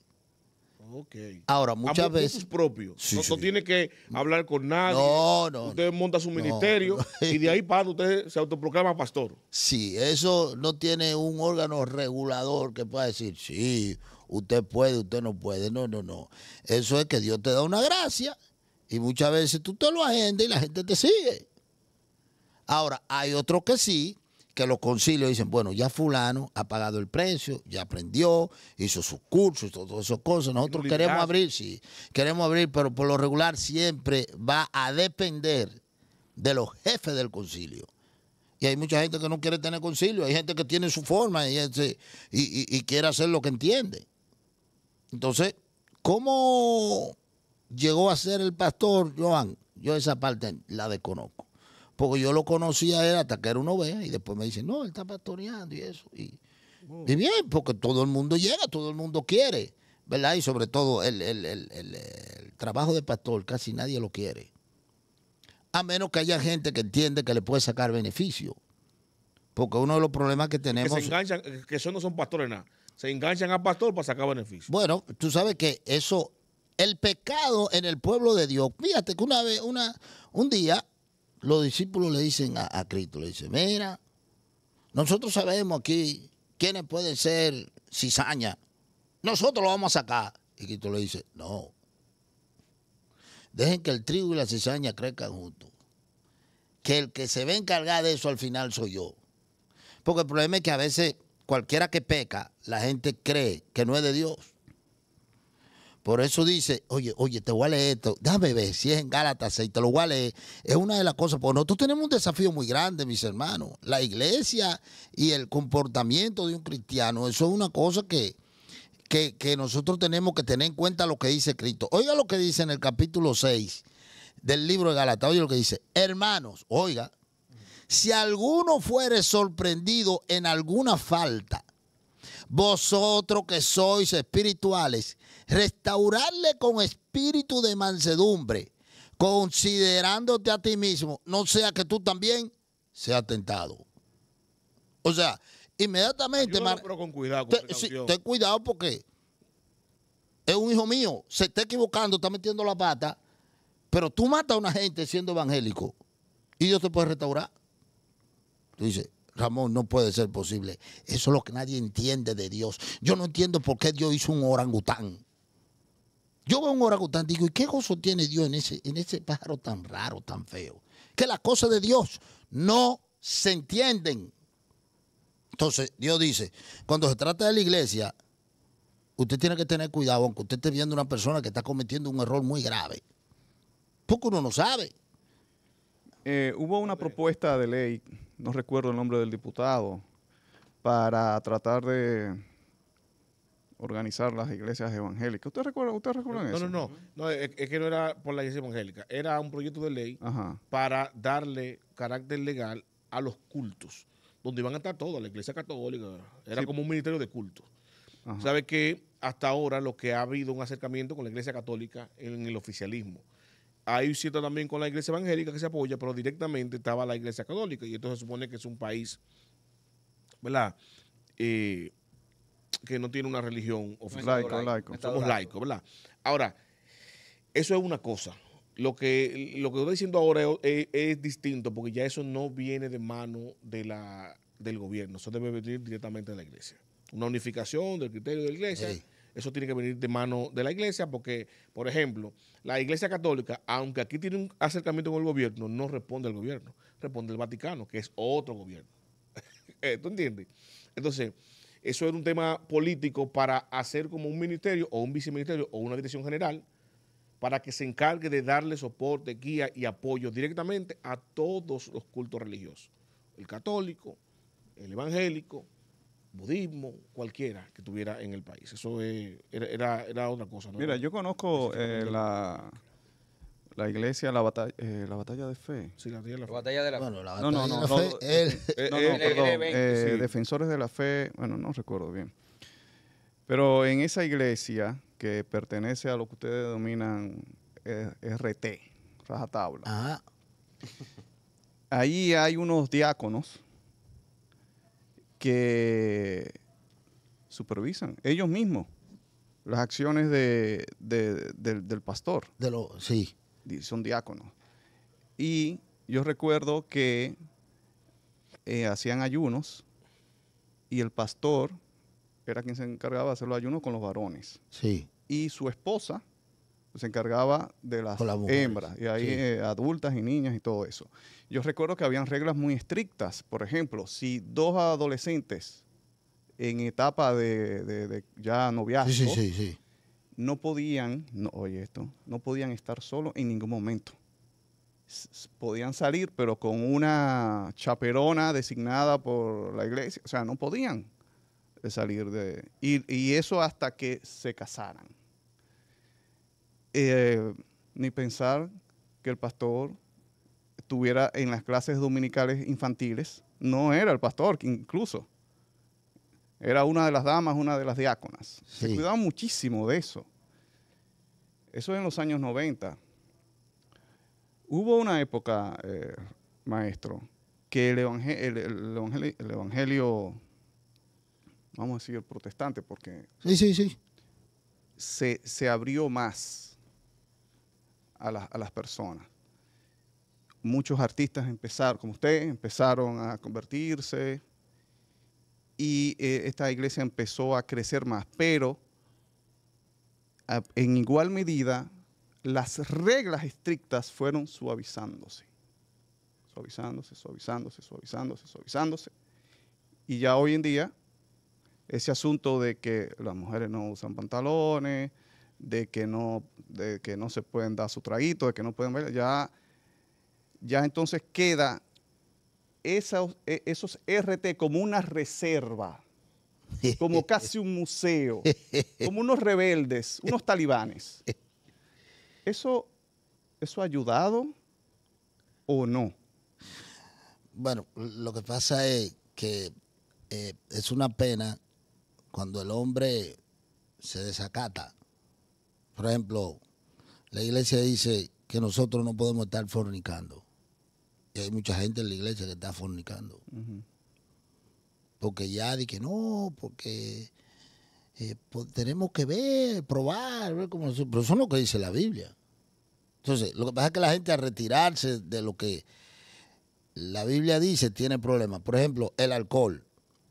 Okay. Ahora, muchas veces... propios. Sí, no tiene que hablar con nadie. No. Usted monta su ministerio y de ahí para usted se autoproclama pastor. Sí, eso no tiene un órgano regulador que pueda decir, sí, usted puede, usted no puede. No. Eso es que Dios te da una gracia y muchas veces tú te lo agendas y la gente te sigue. Ahora, hay otros que sí, que los concilios dicen, bueno, ya fulano ha pagado el precio, ya aprendió, hizo sus cursos, todas esas cosas. Nosotros queremos abrir, pero por lo regular siempre va a depender de los jefes del concilio. Y hay mucha gente que no quiere tener concilio, hay gente que tiene su forma y quiere hacer lo que entiende. Entonces, ¿cómo llegó a ser el pastor Johan? Yo esa parte la desconozco. Porque yo lo conocía a él hasta que era una oveja y después me dicen, no, él está pastoreando y eso. Y bien, porque todo el mundo llega, todo el mundo quiere, ¿verdad? Y sobre todo el trabajo de pastor, casi nadie lo quiere. A menos que haya gente que entiende que le puede sacar beneficio. Porque uno de los problemas que tenemos... Que se enganchan, que eso no son pastores nada. Se enganchan al pastor para sacar beneficio. Bueno, tú sabes que eso, el pecado en el pueblo de Dios. Fíjate que una vez, un día... Los discípulos le dicen a Cristo, le dicen, mira, nosotros sabemos aquí ¿quiénes pueden ser cizaña? Nosotros lo vamos a sacar. Y Cristo le dice, no. Dejen que el trigo y la cizaña crezcan juntos. Que el que se ve encargado de eso al final soy yo. Porque el problema es que a veces cualquiera que peca, la gente cree que no es de Dios. Por eso dice, oye, te voy a leer esto. Déjame ver si es en Gálatas 6, te lo voy a leer. Es una de las cosas, porque nosotros tenemos un desafío muy grande, mis hermanos. La iglesia y el comportamiento de un cristiano, eso es una cosa que nosotros tenemos que tener en cuenta lo que dice Cristo. Oiga lo que dice en el capítulo 6 del libro de Gálatas. Oiga lo que dice. Hermanos, oiga, si alguno fuere sorprendido en alguna falta, vosotros que sois espirituales, restaurarle con espíritu de mansedumbre, considerándote a ti mismo, no sea que tú también seas tentado. O sea, inmediatamente... Ayúdame, pero con cuidado. Ten cuidado porque es un hijo mío, se está equivocando, está metiendo la pata, pero tú matas a una gente siendo evangélico y Dios te puede restaurar. Tú dices... Ramón, no puede ser posible. Eso es lo que nadie entiende de Dios. Yo no entiendo por qué Dios hizo un orangután. Yo veo un orangután y digo, ¿y qué gozo tiene Dios en ese pájaro tan raro, tan feo? Que las cosas de Dios no se entienden. Entonces, Dios dice, cuando se trata de la iglesia, usted tiene que tener cuidado, aunque usted esté viendo una persona que está cometiendo un error muy grave. Porque uno no sabe. Hubo una propuesta de ley... no recuerdo el nombre del diputado, para tratar de organizar las iglesias evangélicas. ¿Usted recuerda eso? No, es que no era por la iglesia evangélica, era un proyecto de ley. Ajá. Para darle carácter legal a los cultos, donde iban a estar todos, la iglesia católica, era sí, como un ministerio de cultos. Ajá. Sabe que hasta ahora lo que ha habido un acercamiento con la iglesia católica en el oficialismo. Hay cierto también con la iglesia evangélica que se apoya, pero directamente estaba la iglesia católica. Y esto se supone que es un país, ¿verdad? Que no tiene una religión oficial. Laico. Somos laicos, ¿verdad? Ahora, eso es una cosa. Lo que estoy diciendo ahora es distinto, porque ya eso no viene de mano del gobierno. Eso debe venir directamente de la iglesia. Una unificación del criterio de la iglesia. Hey. Eso tiene que venir de mano de la iglesia porque, por ejemplo, la iglesia católica, aunque aquí tiene un acercamiento con el gobierno, no responde al gobierno, responde al Vaticano, que es otro gobierno. ¿Tú entiendes? Entonces, eso era un tema político para hacer como un ministerio o un viceministerio o una dirección general para que se encargue de darle soporte, guía y apoyo directamente a todos los cultos religiosos. El católico, el evangélico, budismo, cualquiera que tuviera en el país. Eso era otra cosa, ¿no? Mira, yo conozco la iglesia, la batalla de fe. Sí, la batalla de la fe. Bueno, la batalla de la fe. Perdón, Defensores de la Fe, bueno, no recuerdo bien. Pero en esa iglesia que pertenece a lo que ustedes denominan RT, rajatabla. Ajá. Ahí hay unos diáconos que supervisan ellos mismos las acciones del pastor. Sí. Son diáconos. Y yo recuerdo que hacían ayunos y el pastor era quien se encargaba de hacer los ayunos con los varones. Sí. Y su esposa se encargaba de las hembras, y ahí sí, adultas y niñas y todo eso. Yo recuerdo que habían reglas muy estrictas. Por ejemplo, si dos adolescentes en etapa de ya noviazgo, sí, no podían, no podían estar solos en ningún momento. Podían salir, pero con una chaperona designada por la iglesia. O sea, no podían salir de... Y eso hasta que se casaran. Ni pensar que el pastor estuviera en las clases dominicales infantiles. No era el pastor, incluso. Era una de las damas, una de las diáconas. Sí. Se cuidaba muchísimo de eso. Eso en los años 90. Hubo una época, maestro, que el evangelio, vamos a decir, el protestante, porque... Sí. Se abrió más a las personas. Muchos artistas empezaron, como usted, empezaron a convertirse y esta iglesia empezó a crecer más, pero en igual medida las reglas estrictas fueron suavizándose. Y ya hoy en día, ese asunto de que las mujeres no usan pantalones, de que no se pueden dar su traguito, de que no pueden bailar, ya entonces queda esos RT como una reserva, como casi un museo, como unos rebeldes, unos talibanes. ¿Eso ha ayudado o no? Bueno, lo que pasa es que es una pena cuando el hombre se desacata. Por ejemplo, la iglesia dice que nosotros no podemos estar fornicando. Y hay mucha gente en la iglesia que está fornicando. Uh-huh. Porque ya di que no, porque pues, tenemos que ver, probar, ver cómo nosotros. Pero eso es lo que dice la Biblia. Entonces, lo que pasa es que la gente al retirarse de lo que la Biblia dice tiene problemas. Por ejemplo, el alcohol.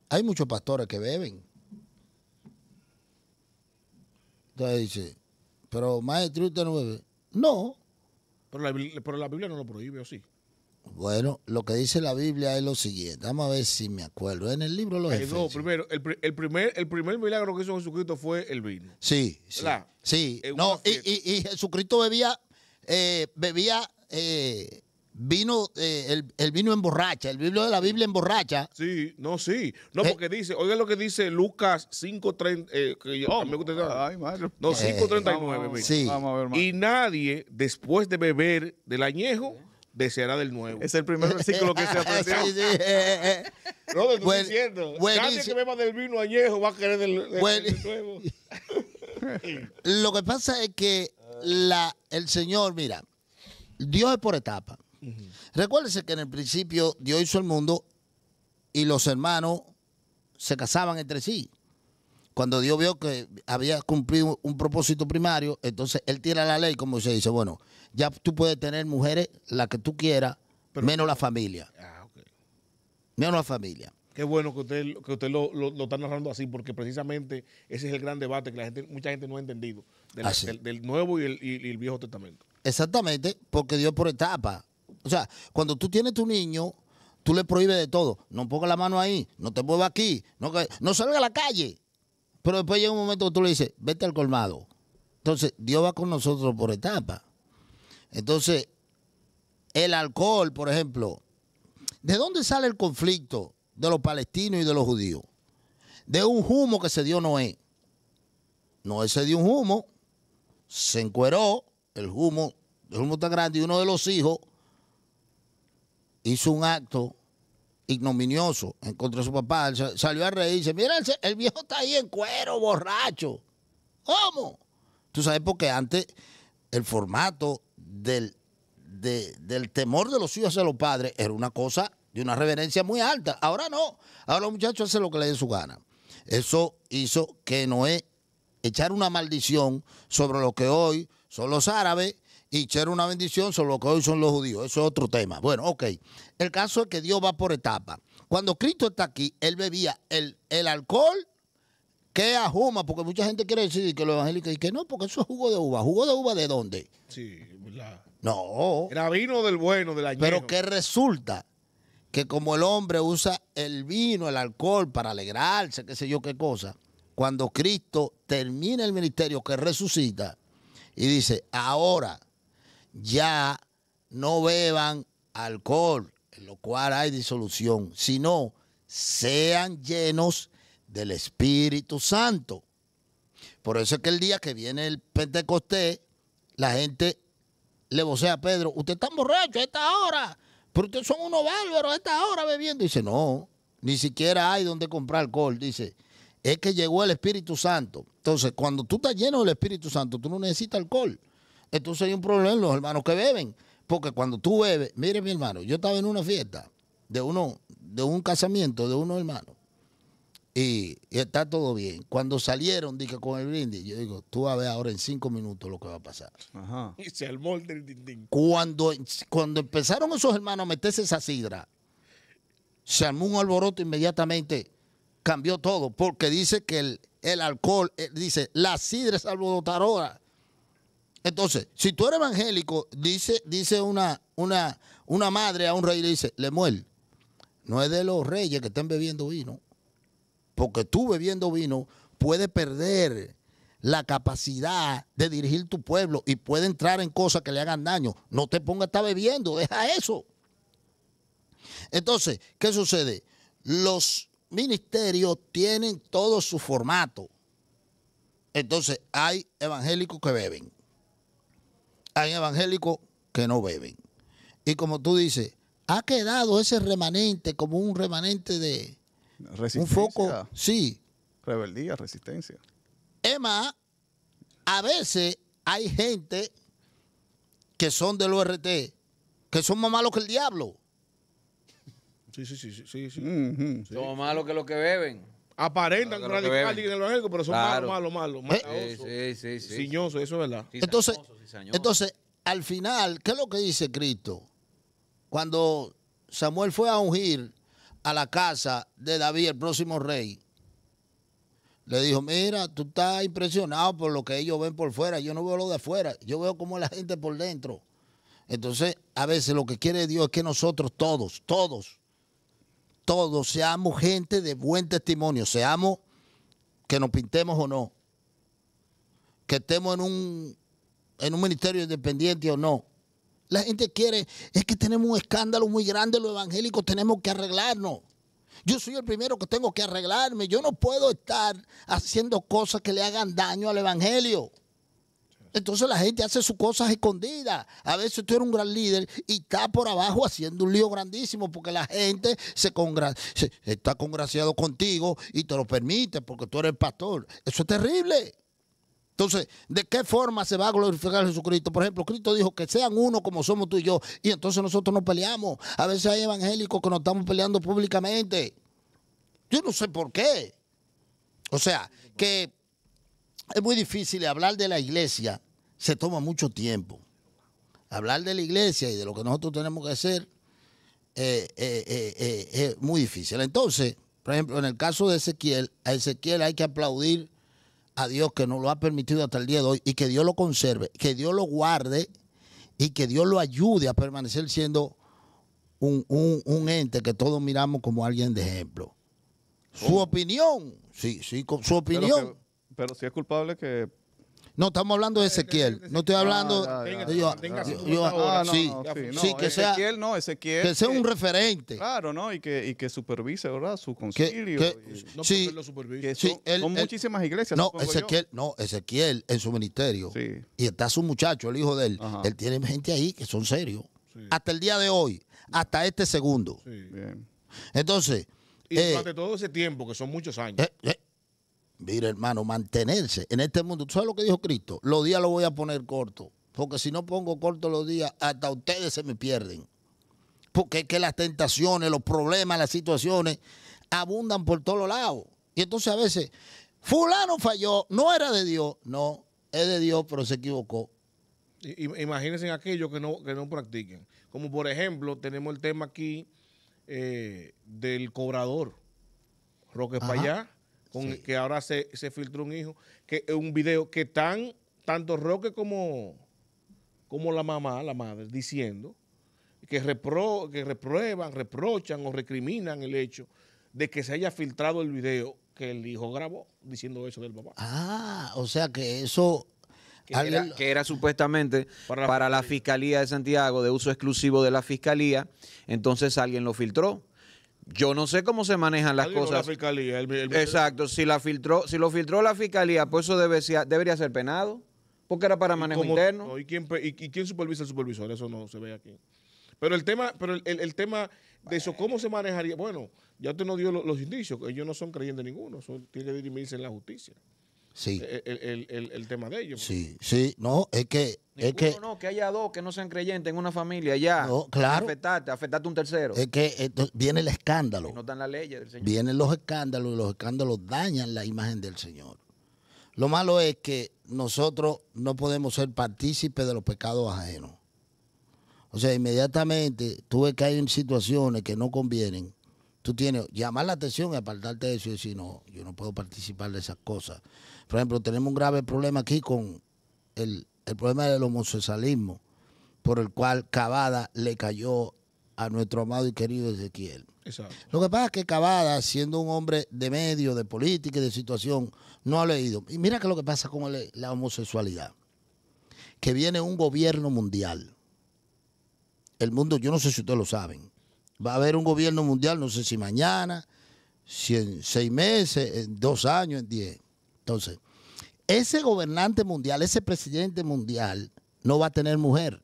Hay muchos pastores que beben. Entonces dice, pero maestro, ¿usted no bebe? No. Pero la Biblia no lo prohíbe, ¿o sí? Bueno, lo que dice la Biblia es lo siguiente. Vamos a ver si me acuerdo. En el libro de los Efesios. No, primero, el primer milagro que hizo Jesucristo fue el vino. Sí, sí. ¿Verdad? Sí. No, y Jesucristo bebía vino, el vino emborracha. El vino de la Biblia emborracha. Sí. No, porque dice, oiga lo que dice Lucas 5:30. No, 5:39. Sí. Vamos a ver, hermano. Y nadie, después de beber del añejo, deseará del nuevo. Es el primer versículo que se apareció. No, te estoy diciendo. Nadie que beba del vino añejo va a querer del nuevo. Lo que pasa es que el Señor, mira, Dios es por etapa. Uh-huh. Recuérdese que en el principio Dios hizo el mundo y los hermanos se casaban entre sí. Cuando Dios vio que había cumplido un propósito primario, entonces Él tira la ley, como se dice, bueno, ya tú puedes tener mujeres, las que tú quieras, pero menos la familia. Ah, okay. Menos la familia. Qué bueno que usted lo está narrando así, porque precisamente ese es el gran debate que mucha gente no ha entendido, del Nuevo y el Viejo Testamento. Exactamente, porque Dios por etapa. O sea, cuando tú tienes tu niño, tú le prohíbes de todo. No ponga la mano ahí, no te muevas aquí, no salga a la calle. Pero después llega un momento que tú le dices, vete al colmado. Entonces, Dios va con nosotros por etapa. Entonces, el alcohol, por ejemplo, ¿de dónde sale el conflicto de los palestinos y de los judíos? De un humo que se dio Noé. Noé se dio un humo, se encueró, el humo está grande, y uno de los hijos hizo un acto ignominioso en contra de su papá. Salió a reírse, mira, el viejo está ahí en cuero, borracho. ¿Cómo? Tú sabes, porque antes el formato del temor de los hijos hacia los padres era una cosa de una reverencia muy alta. Ahora no. Ahora los muchachos hacen lo que les dé su gana. Eso hizo que Noé echara una maldición sobre lo que hoy son los árabes y echar una bendición sobre lo que hoy son los judíos. Eso es otro tema. Bueno, ok. El caso es que Dios va por etapas. Cuando Cristo está aquí, Él bebía el alcohol que ajuma, porque mucha gente quiere decir que los evangélicos, y que no, porque eso es jugo de uva. ¿Jugo de uva de dónde? Sí, ¿verdad? No. Era vino del bueno, del añejo. Pero que resulta que como el hombre usa el vino, el alcohol para alegrarse, qué sé yo qué cosa, cuando Cristo termina el ministerio, que resucita, y dice, ahora ya no beban alcohol, en lo cual hay disolución, sino sean llenos del Espíritu Santo. Por eso es que el día que viene el Pentecostés, la gente le vocea a Pedro, usted está borracho a esta hora, pero ustedes son unos bárbaros a esta hora bebiendo. Dice, no, ni siquiera hay donde comprar alcohol. Dice, es que llegó el Espíritu Santo. Entonces, cuando tú estás lleno del Espíritu Santo, tú no necesitas alcohol. Entonces hay un problema en los hermanos que beben, porque cuando tú bebes, mire mi hermano, yo estaba en una fiesta de un casamiento de unos hermanos y está todo bien. Cuando salieron, dije, con el brindis, yo digo, tú vas a ver ahora en 5 minutos lo que va a pasar. Ajá. Y se armó el din-din-din. Cuando empezaron esos hermanos a meterse esa sidra, se armó un alboroto inmediatamente. cambió todo, porque dice que el alcohol, dice, la sidra es alborotadora. Entonces, si tú eres evangélico, dice una madre a un rey, le dice, Lemuel, no es de los reyes que estén bebiendo vino, porque tú bebiendo vino puedes perder la capacidad de dirigir tu pueblo y puede entrar en cosas que le hagan daño. No te pongas a estar bebiendo, deja eso. Entonces, ¿qué sucede? Los ministerios tienen todo su formato. Entonces, hay evangélicos que beben. Hay evangélicos que no beben. Y como tú dices, ha quedado ese remanente como un remanente de... resistencia. Un foco, sí. Rebeldía, resistencia. Emma, a veces hay gente que son del ORT, que son más malos que el diablo. Sí. Mm-hmm. Sí. Son más malos que los que beben. Aparentan radicales en el evangélico, pero son malos. Sí. Ciñosos, eso es verdad. Entonces, al final, ¿qué es lo que dice Cristo? Cuando Samuel fue a ungir a la casa de David, el próximo rey, le dijo, mira, tú estás impresionado por lo que ellos ven por fuera. Yo no veo lo de afuera. Yo veo cómo es la gente por dentro. Entonces, a veces lo que quiere Dios es que nosotros todos seamos gente de buen testimonio. Seamos que nos pintemos o no. Que estemos en un ministerio independiente o no. La gente quiere, es que tenemos un escándalo muy grande, los evangélicos tenemos que arreglarnos. Yo soy el primero que tengo que arreglarme. Yo no puedo estar haciendo cosas que le hagan daño al evangelio. Entonces la gente hace sus cosas escondidas. A veces tú eres un gran líder y está por abajo haciendo un lío grandísimo porque la gente está congraciado contigo y te lo permite porque tú eres el pastor. Eso es terrible. Entonces, ¿de qué forma se va a glorificar a Jesucristo? Por ejemplo, Cristo dijo que sean uno como somos tú y yo. Y entonces nosotros nos peleamos. A veces hay evangélicos que nos estamos peleando públicamente. Yo no sé por qué. O sea, que es muy difícil hablar de la iglesia. Se toma mucho tiempo. Hablar de la iglesia y de lo que nosotros tenemos que hacer es muy difícil. Entonces, por ejemplo, en el caso de Ezequiel, a Ezequiel hay que aplaudir a Dios que nos lo ha permitido hasta el día de hoy y que Dios lo conserve, que Dios lo guarde y que Dios lo ayude a permanecer siendo un ente que todos miramos como alguien de ejemplo. Su opinión, sí, su opinión. Pero si es culpable que... No, estamos hablando de Ezequiel, no estoy hablando... Ezequiel, que sea un referente. Claro, ¿no? Y que supervise, ¿verdad? Su concilio. Son muchísimas iglesias. Ezequiel en su ministerio. Sí. Y está su muchacho, el hijo de él. Ajá. Él tiene gente ahí que son serios. Sí. Hasta el día de hoy, hasta este segundo. Sí. Bien. Entonces... Y durante todo ese tiempo, que son muchos años... Mira, hermano, mantenerse en este mundo. ¿Tú sabes lo que dijo Cristo? Los días los voy a poner cortos, porque si no pongo cortos los días, hasta ustedes se me pierden. Porque es que las tentaciones, los problemas, las situaciones abundan por todos lados. Y entonces a veces, fulano falló, no era de Dios. No, es de Dios, pero se equivocó. Imagínense aquellos que no practiquen. Como por ejemplo, tenemos el tema aquí del cobrador. Roque para allá. Que ahora se filtró un video que están tanto Roque como la madre, diciendo que reprochan o recriminan el hecho de que se haya filtrado el video que el hijo grabó, diciendo eso del papá. Ah, o sea que eso... Que era supuestamente para la Fiscalía de Santiago, de uso exclusivo de la Fiscalía, entonces alguien lo filtró. Yo no sé cómo se manejan las cosas. La Fiscalía, exacto, si lo filtró la Fiscalía, pues eso debería ser penado, porque era para manejo interno. No, ¿Y quién supervisa al supervisor? Eso no se ve aquí. Pero el tema de eso, ¿cómo se manejaría? Bueno, ya usted nos dio los indicios, ellos no son creyentes ninguno, tienen que dirimirse en la justicia. Sí. El tema de ellos. Sí, no, es que... No, que haya dos que no sean creyentes en una familia, ya. No, claro. Afectarte un tercero. Es que viene el escándalo. No están las leyes del Señor. Vienen los escándalos y los escándalos dañan la imagen del Señor. Lo malo es que nosotros no podemos ser partícipes de los pecados ajenos. O sea, inmediatamente tú ves que hay situaciones que no convienen Tú tienes que llamar la atención y apartarte de eso y decir, no, yo no puedo participar de esas cosas. Por ejemplo, tenemos un grave problema aquí con el problema del homosexualismo, por el cual Cavada le cayó a nuestro amado y querido Ezequiel. Exacto. Lo que pasa es que Cavada, siendo un hombre de medio, de política y de situación, no ha leído. Y mira que lo que pasa con la homosexualidad, que viene un gobierno mundial. El mundo, yo no sé si ustedes lo saben, va a haber un gobierno mundial, no sé si mañana, si en 6 meses, en 2 años, en 10. Entonces, ese gobernante mundial, ese presidente mundial, no va a tener mujer.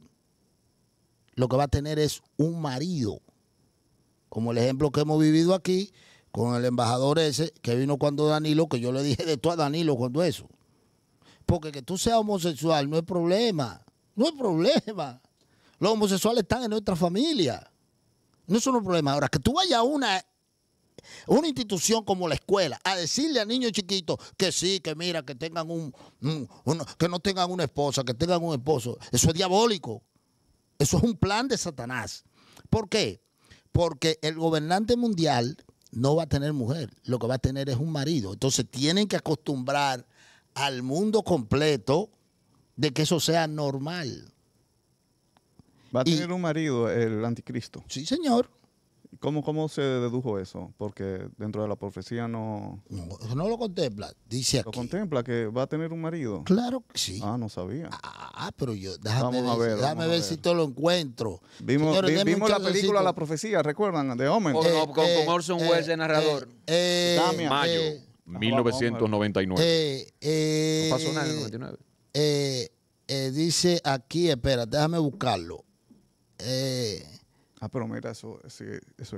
Lo que va a tener es un marido. Como el ejemplo que hemos vivido aquí, con el embajador ese, que vino cuando Danilo, que yo le dije de todo a Danilo cuando eso. Porque que tú seas homosexual no es problema. No es problema. Los homosexuales están en nuestra familia. No son un problema. Ahora, que tú vayas a una institución como la escuela a decirle a niños chiquitos que sí, que mira, que tengan que no tengan una esposa, que tengan un esposo. Eso es diabólico. Eso es un plan de Satanás. ¿Por qué? Porque el gobernante mundial no va a tener mujer. Lo que va a tener es un marido. Entonces tienen que acostumbrar al mundo completo de que eso sea normal. Va a tener un marido, el anticristo. Sí, señor. ¿Cómo se dedujo eso? Porque dentro de la profecía no... No lo contempla, dice aquí. ¿Lo contempla que va a tener un marido? Claro que sí. Ah, no sabía. Ah, pero yo... Déjame ver si te lo encuentro. Vimos la película La Profecía, ¿recuerdan? De Omen. Con Orson Welles de narrador. Mayo 1999. No pasó nada en el 99. Dice aquí, espera, déjame buscarlo. Pero mira, eso es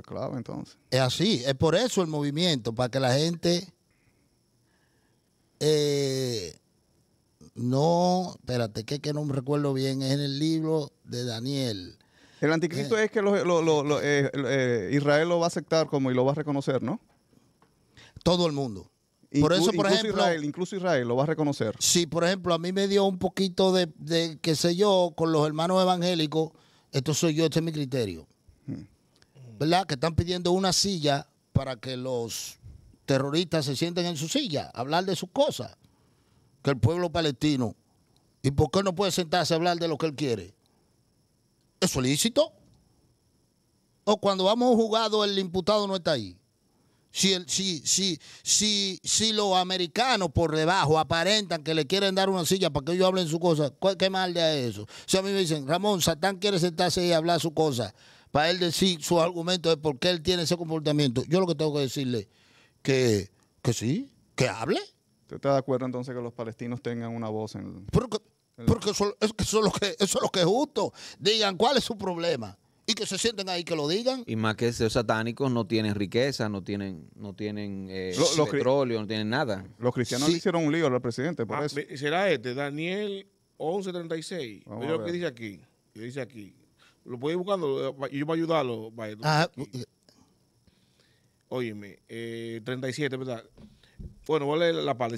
clave entonces. Es así, es por eso el movimiento, para que la gente no, espérate, que no me recuerdo bien, es en el libro de Daniel. El anticristo es que Israel lo va a aceptar y lo va a reconocer, ¿no? Todo el mundo. Por eso, por ejemplo, incluso Israel lo va a reconocer. Sí, por ejemplo, a mí me dio un poquito de qué sé yo, con los hermanos evangélicos. Esto soy yo, este es mi criterio. ¿Verdad? Que están pidiendo una silla para que los terroristas se sienten en su silla, hablar de sus cosas. Que el pueblo palestino. ¿Y por qué no puede sentarse a hablar de lo que él quiere? ¿Eso es lícito? O cuando vamos a un juzgado, el imputado no está ahí. Si los americanos por debajo aparentan que le quieren dar una silla para que ellos hablen su cosa, ¿qué mal de a eso? Si a mí me dicen, Ramón, Satán quiere sentarse y hablar su cosa, para él decir sus argumentos de por qué él tiene ese comportamiento, yo lo que tengo que decirle que sí, que hable. ¿Tú estás de acuerdo entonces que los palestinos tengan una voz en el... Porque eso es lo que es justo. Digan, ¿cuál es su problema? Y que se sienten ahí, que lo digan. Y más que esos satánicos no tienen riqueza, no tienen petróleo, no tienen nada. Los cristianos le hicieron un lío al presidente por eso. Será Daniel 11:36. Mira lo que dice aquí. Lo voy buscando y yo voy a ayudarlo. Óyeme, 37, ¿verdad? Bueno, voy a leer la parte.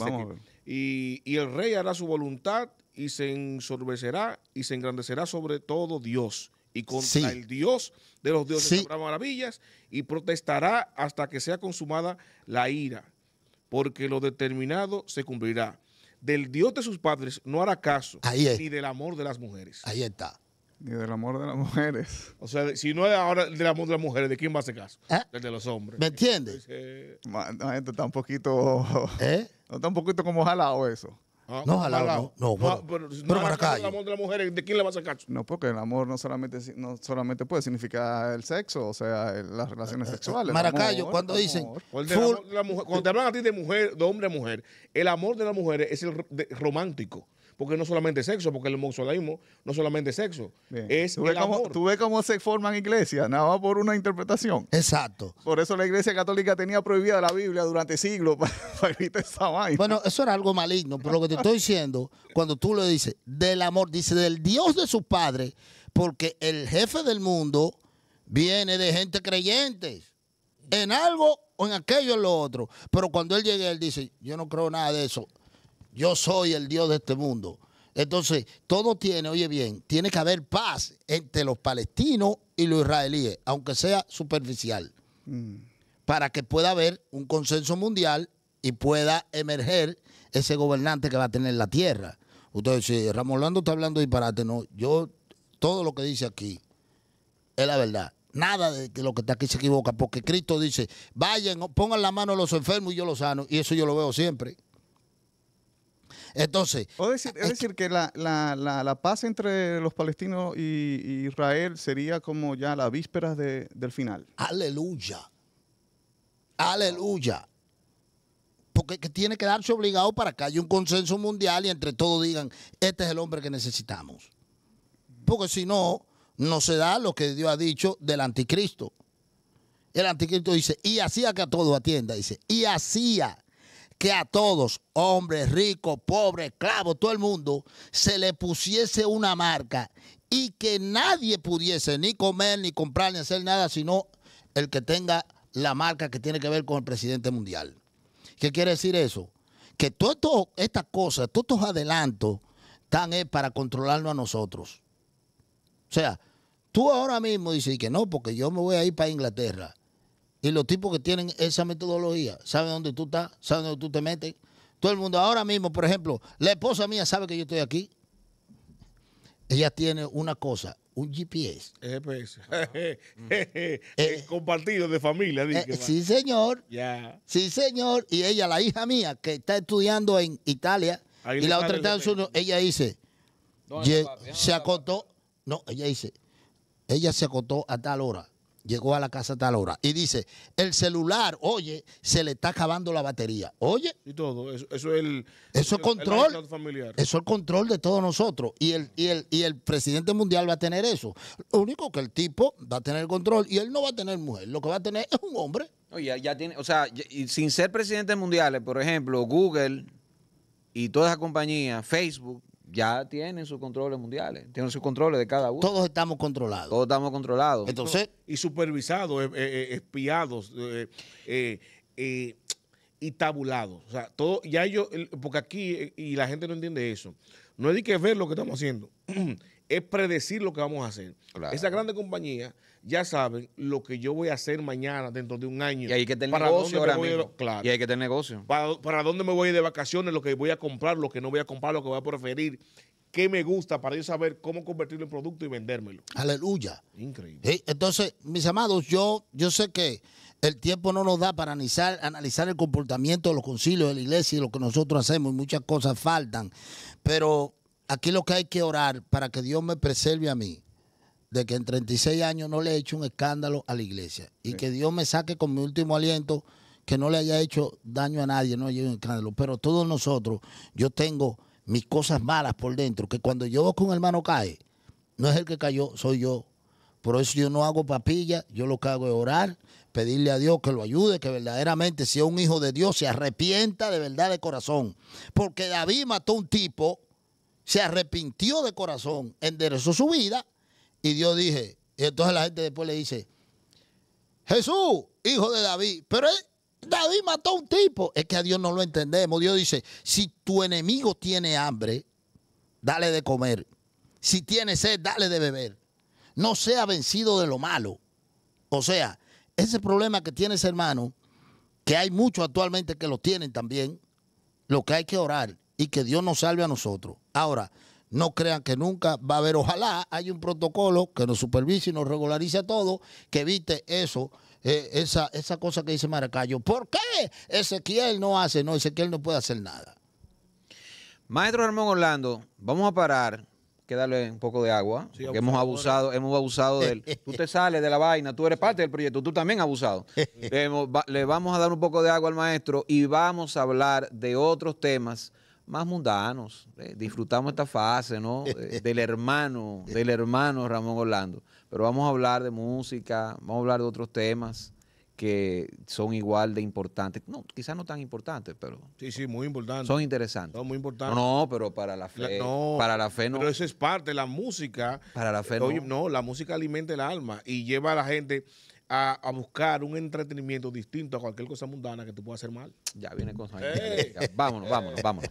Y el rey hará su voluntad y se ensorbecerá y se engrandecerá sobre todo Dios. Y contra el Dios de los dioses habrá maravillas, y protestará hasta que sea consumada la ira, porque lo determinado se cumplirá. Del Dios de sus padres no hará caso, ni del amor de las mujeres. Ahí está. Ni del amor de las mujeres. O sea, si no es ahora del amor de las mujeres, ¿de quién va a hacer caso? Del de los hombres. ¿Me entiendes? La gente está un poquito... Está un poquito como jalado eso. Pero Maracayo, el amor de las mujeres, ¿de quién le va a sacar? No, porque el amor no solamente puede significar el sexo, o sea, las relaciones sexuales. Maracayo, amor, cuando dicen... Cuando te hablan a ti de mujer, de hombre a mujer, el amor de las mujeres es el romántico. Porque no solamente sexo, porque el homosexualismo no solamente sexo. Bien. Es el amor. Tú ves cómo se forman iglesias, nada más por una interpretación. Exacto. Por eso la iglesia católica tenía prohibida la Biblia durante siglos para evitar esa vaina. Bueno, eso era algo maligno, pero lo que te estoy diciendo, cuando tú le dices del amor, dice del Dios de sus padres, porque el jefe del mundo viene de gente creyentes en algo o en aquello o en lo otro. Pero cuando él llega, él dice, yo no creo nada de eso. Yo soy el Dios de este mundo. Entonces, todo tiene, oye bien, tiene que haber paz entre los palestinos y los israelíes, aunque sea superficial. para que pueda haber un consenso mundial y pueda emerger ese gobernante que va a tener la tierra. Ustedes, si Ramón Orlando está hablando disparate, no, yo, todo lo que dice aquí es la verdad. Nada de que lo que está aquí se equivoca, porque Cristo dice, vayan, pongan la mano a los enfermos y yo los sano, y eso yo lo veo siempre. Entonces, es decir que la paz entre los palestinos y Israel sería como ya las vísperas del final. Aleluya. Aleluya. Porque que tiene que darse obligado para que haya un consenso mundial y entre todos digan, este es el hombre que necesitamos. Porque si no, no se da lo que Dios ha dicho del anticristo. El anticristo dice, y hacía que a todos atienda, dice, y hacía que a todos, hombres, ricos, pobres, esclavos, todo el mundo, se le pusiese una marca y que nadie pudiese ni comer, ni comprar, ni hacer nada, sino el que tenga la marca que tiene que ver con el presidente mundial. ¿Qué quiere decir eso? Que todas estas cosas, todos estos adelantos están para controlarnos a nosotros. O sea, tú ahora mismo dices que no, porque yo me voy a ir para Inglaterra. Y los tipos que tienen esa metodología saben dónde tú estás, saben dónde tú te metes. Todo el mundo ahora mismo, por ejemplo, la esposa mía sabe que yo estoy aquí. Ella tiene una cosa, un GPS. GPS. Compartido de familia. Sí, señor. Yeah. Sí, señor. Y ella, la hija mía, que está estudiando en Italia, ahí y la otra está en Estados Unidos, ella dice, se acostó. No, ella dice, ella se acostó a tal hora. Llegó a la casa a tal hora. Y dice, el celular, oye, se le está acabando la batería. Oye. Y todo, eso es el control de todos nosotros. Y el presidente mundial va a tener eso. Lo único que el tipo va a tener control y él no va a tener mujer. Lo que va a tener es un hombre. No, ya tiene, o sea, y sin ser presidentes mundiales, por ejemplo, Google y toda esa compañía, Facebook, ya tienen sus controles mundiales, tienen sus controles de cada uno. Todos estamos controlados. Todos estamos controlados. Entonces, y supervisados, espiados y tabulados. O sea, todo, ya ellos, porque aquí, y la gente no entiende eso, no es que ver lo que estamos haciendo, es predecir lo que vamos a hacer. Claro. Esa grande compañía ya saben lo que yo voy a hacer mañana, dentro de un año. Y hay que tener negocio ahora mismo. Claro. Y hay que tener negocio. Para dónde me voy de vacaciones, lo que voy a comprar, lo que no voy a comprar, lo que voy a preferir, qué me gusta, para yo saber cómo convertirlo en producto y vendérmelo. Aleluya. Increíble. Sí, entonces, mis amados, yo sé que el tiempo no nos da para analizar el comportamiento de los concilios, de la iglesia y lo que nosotros hacemos, y muchas cosas faltan, pero aquí lo que hay que orar para que Dios me preserve a mí, de que en 36 años no le he hecho un escándalo a la iglesia. Y sí, que Dios me saque con mi último aliento, que no le haya hecho daño a nadie, no haya hecho un escándalo. Pero todos nosotros, yo tengo mis cosas malas por dentro, que cuando yo veo que un hermano cae, no es el que cayó, soy yo. Por eso yo no hago papilla, yo lo que hago es orar, pedirle a Dios que lo ayude, que verdaderamente, si es un hijo de Dios, se arrepienta de verdad de corazón. Porque David mató a un tipo, se arrepintió de corazón, enderezó su vida y Dios dije, y entonces la gente después le dice, Jesús, hijo de David, pero David mató a un tipo. Es que a Dios no lo entendemos. Dios dice, si tu enemigo tiene hambre, dale de comer. Si tiene sed, dale de beber. No sea vencido de lo malo. O sea, ese problema que tiene ese hermano, que hay muchos actualmente que lo tienen también, lo que hay que orar y que Dios nos salve a nosotros. Ahora, no crean que nunca va a haber, ojalá haya un protocolo que nos supervise y nos regularice a todos, que evite eso, esa cosa que dice Maracayo. ¿Por qué Ezequiel no hace? No, Ezequiel no puede hacer nada. Maestro Ramón Orlando, vamos a parar, que darle un poco de agua, sí, porque hemos abusado del... Tú te sales de la vaina, tú eres parte del proyecto, tú también has abusado. Le vamos a dar un poco de agua al maestro y vamos a hablar de otros temas más mundanos. Disfrutamos esta fase, ¿no? Del hermano Ramón Orlando. Pero vamos a hablar de música, vamos a hablar de otros temas que son igual de importantes. No, quizás no tan importantes, pero... Sí, sí, muy importantes. Son interesantes. Son muy importantes. No, pero para la fe... no, para la fe no. Pero eso es parte, la música... Para la fe no. No, la música alimenta el alma y lleva a la gente a buscar un entretenimiento distinto a cualquier cosa mundana que tú puedas hacer mal. Ya viene con... Vámonos, vámonos, vámonos.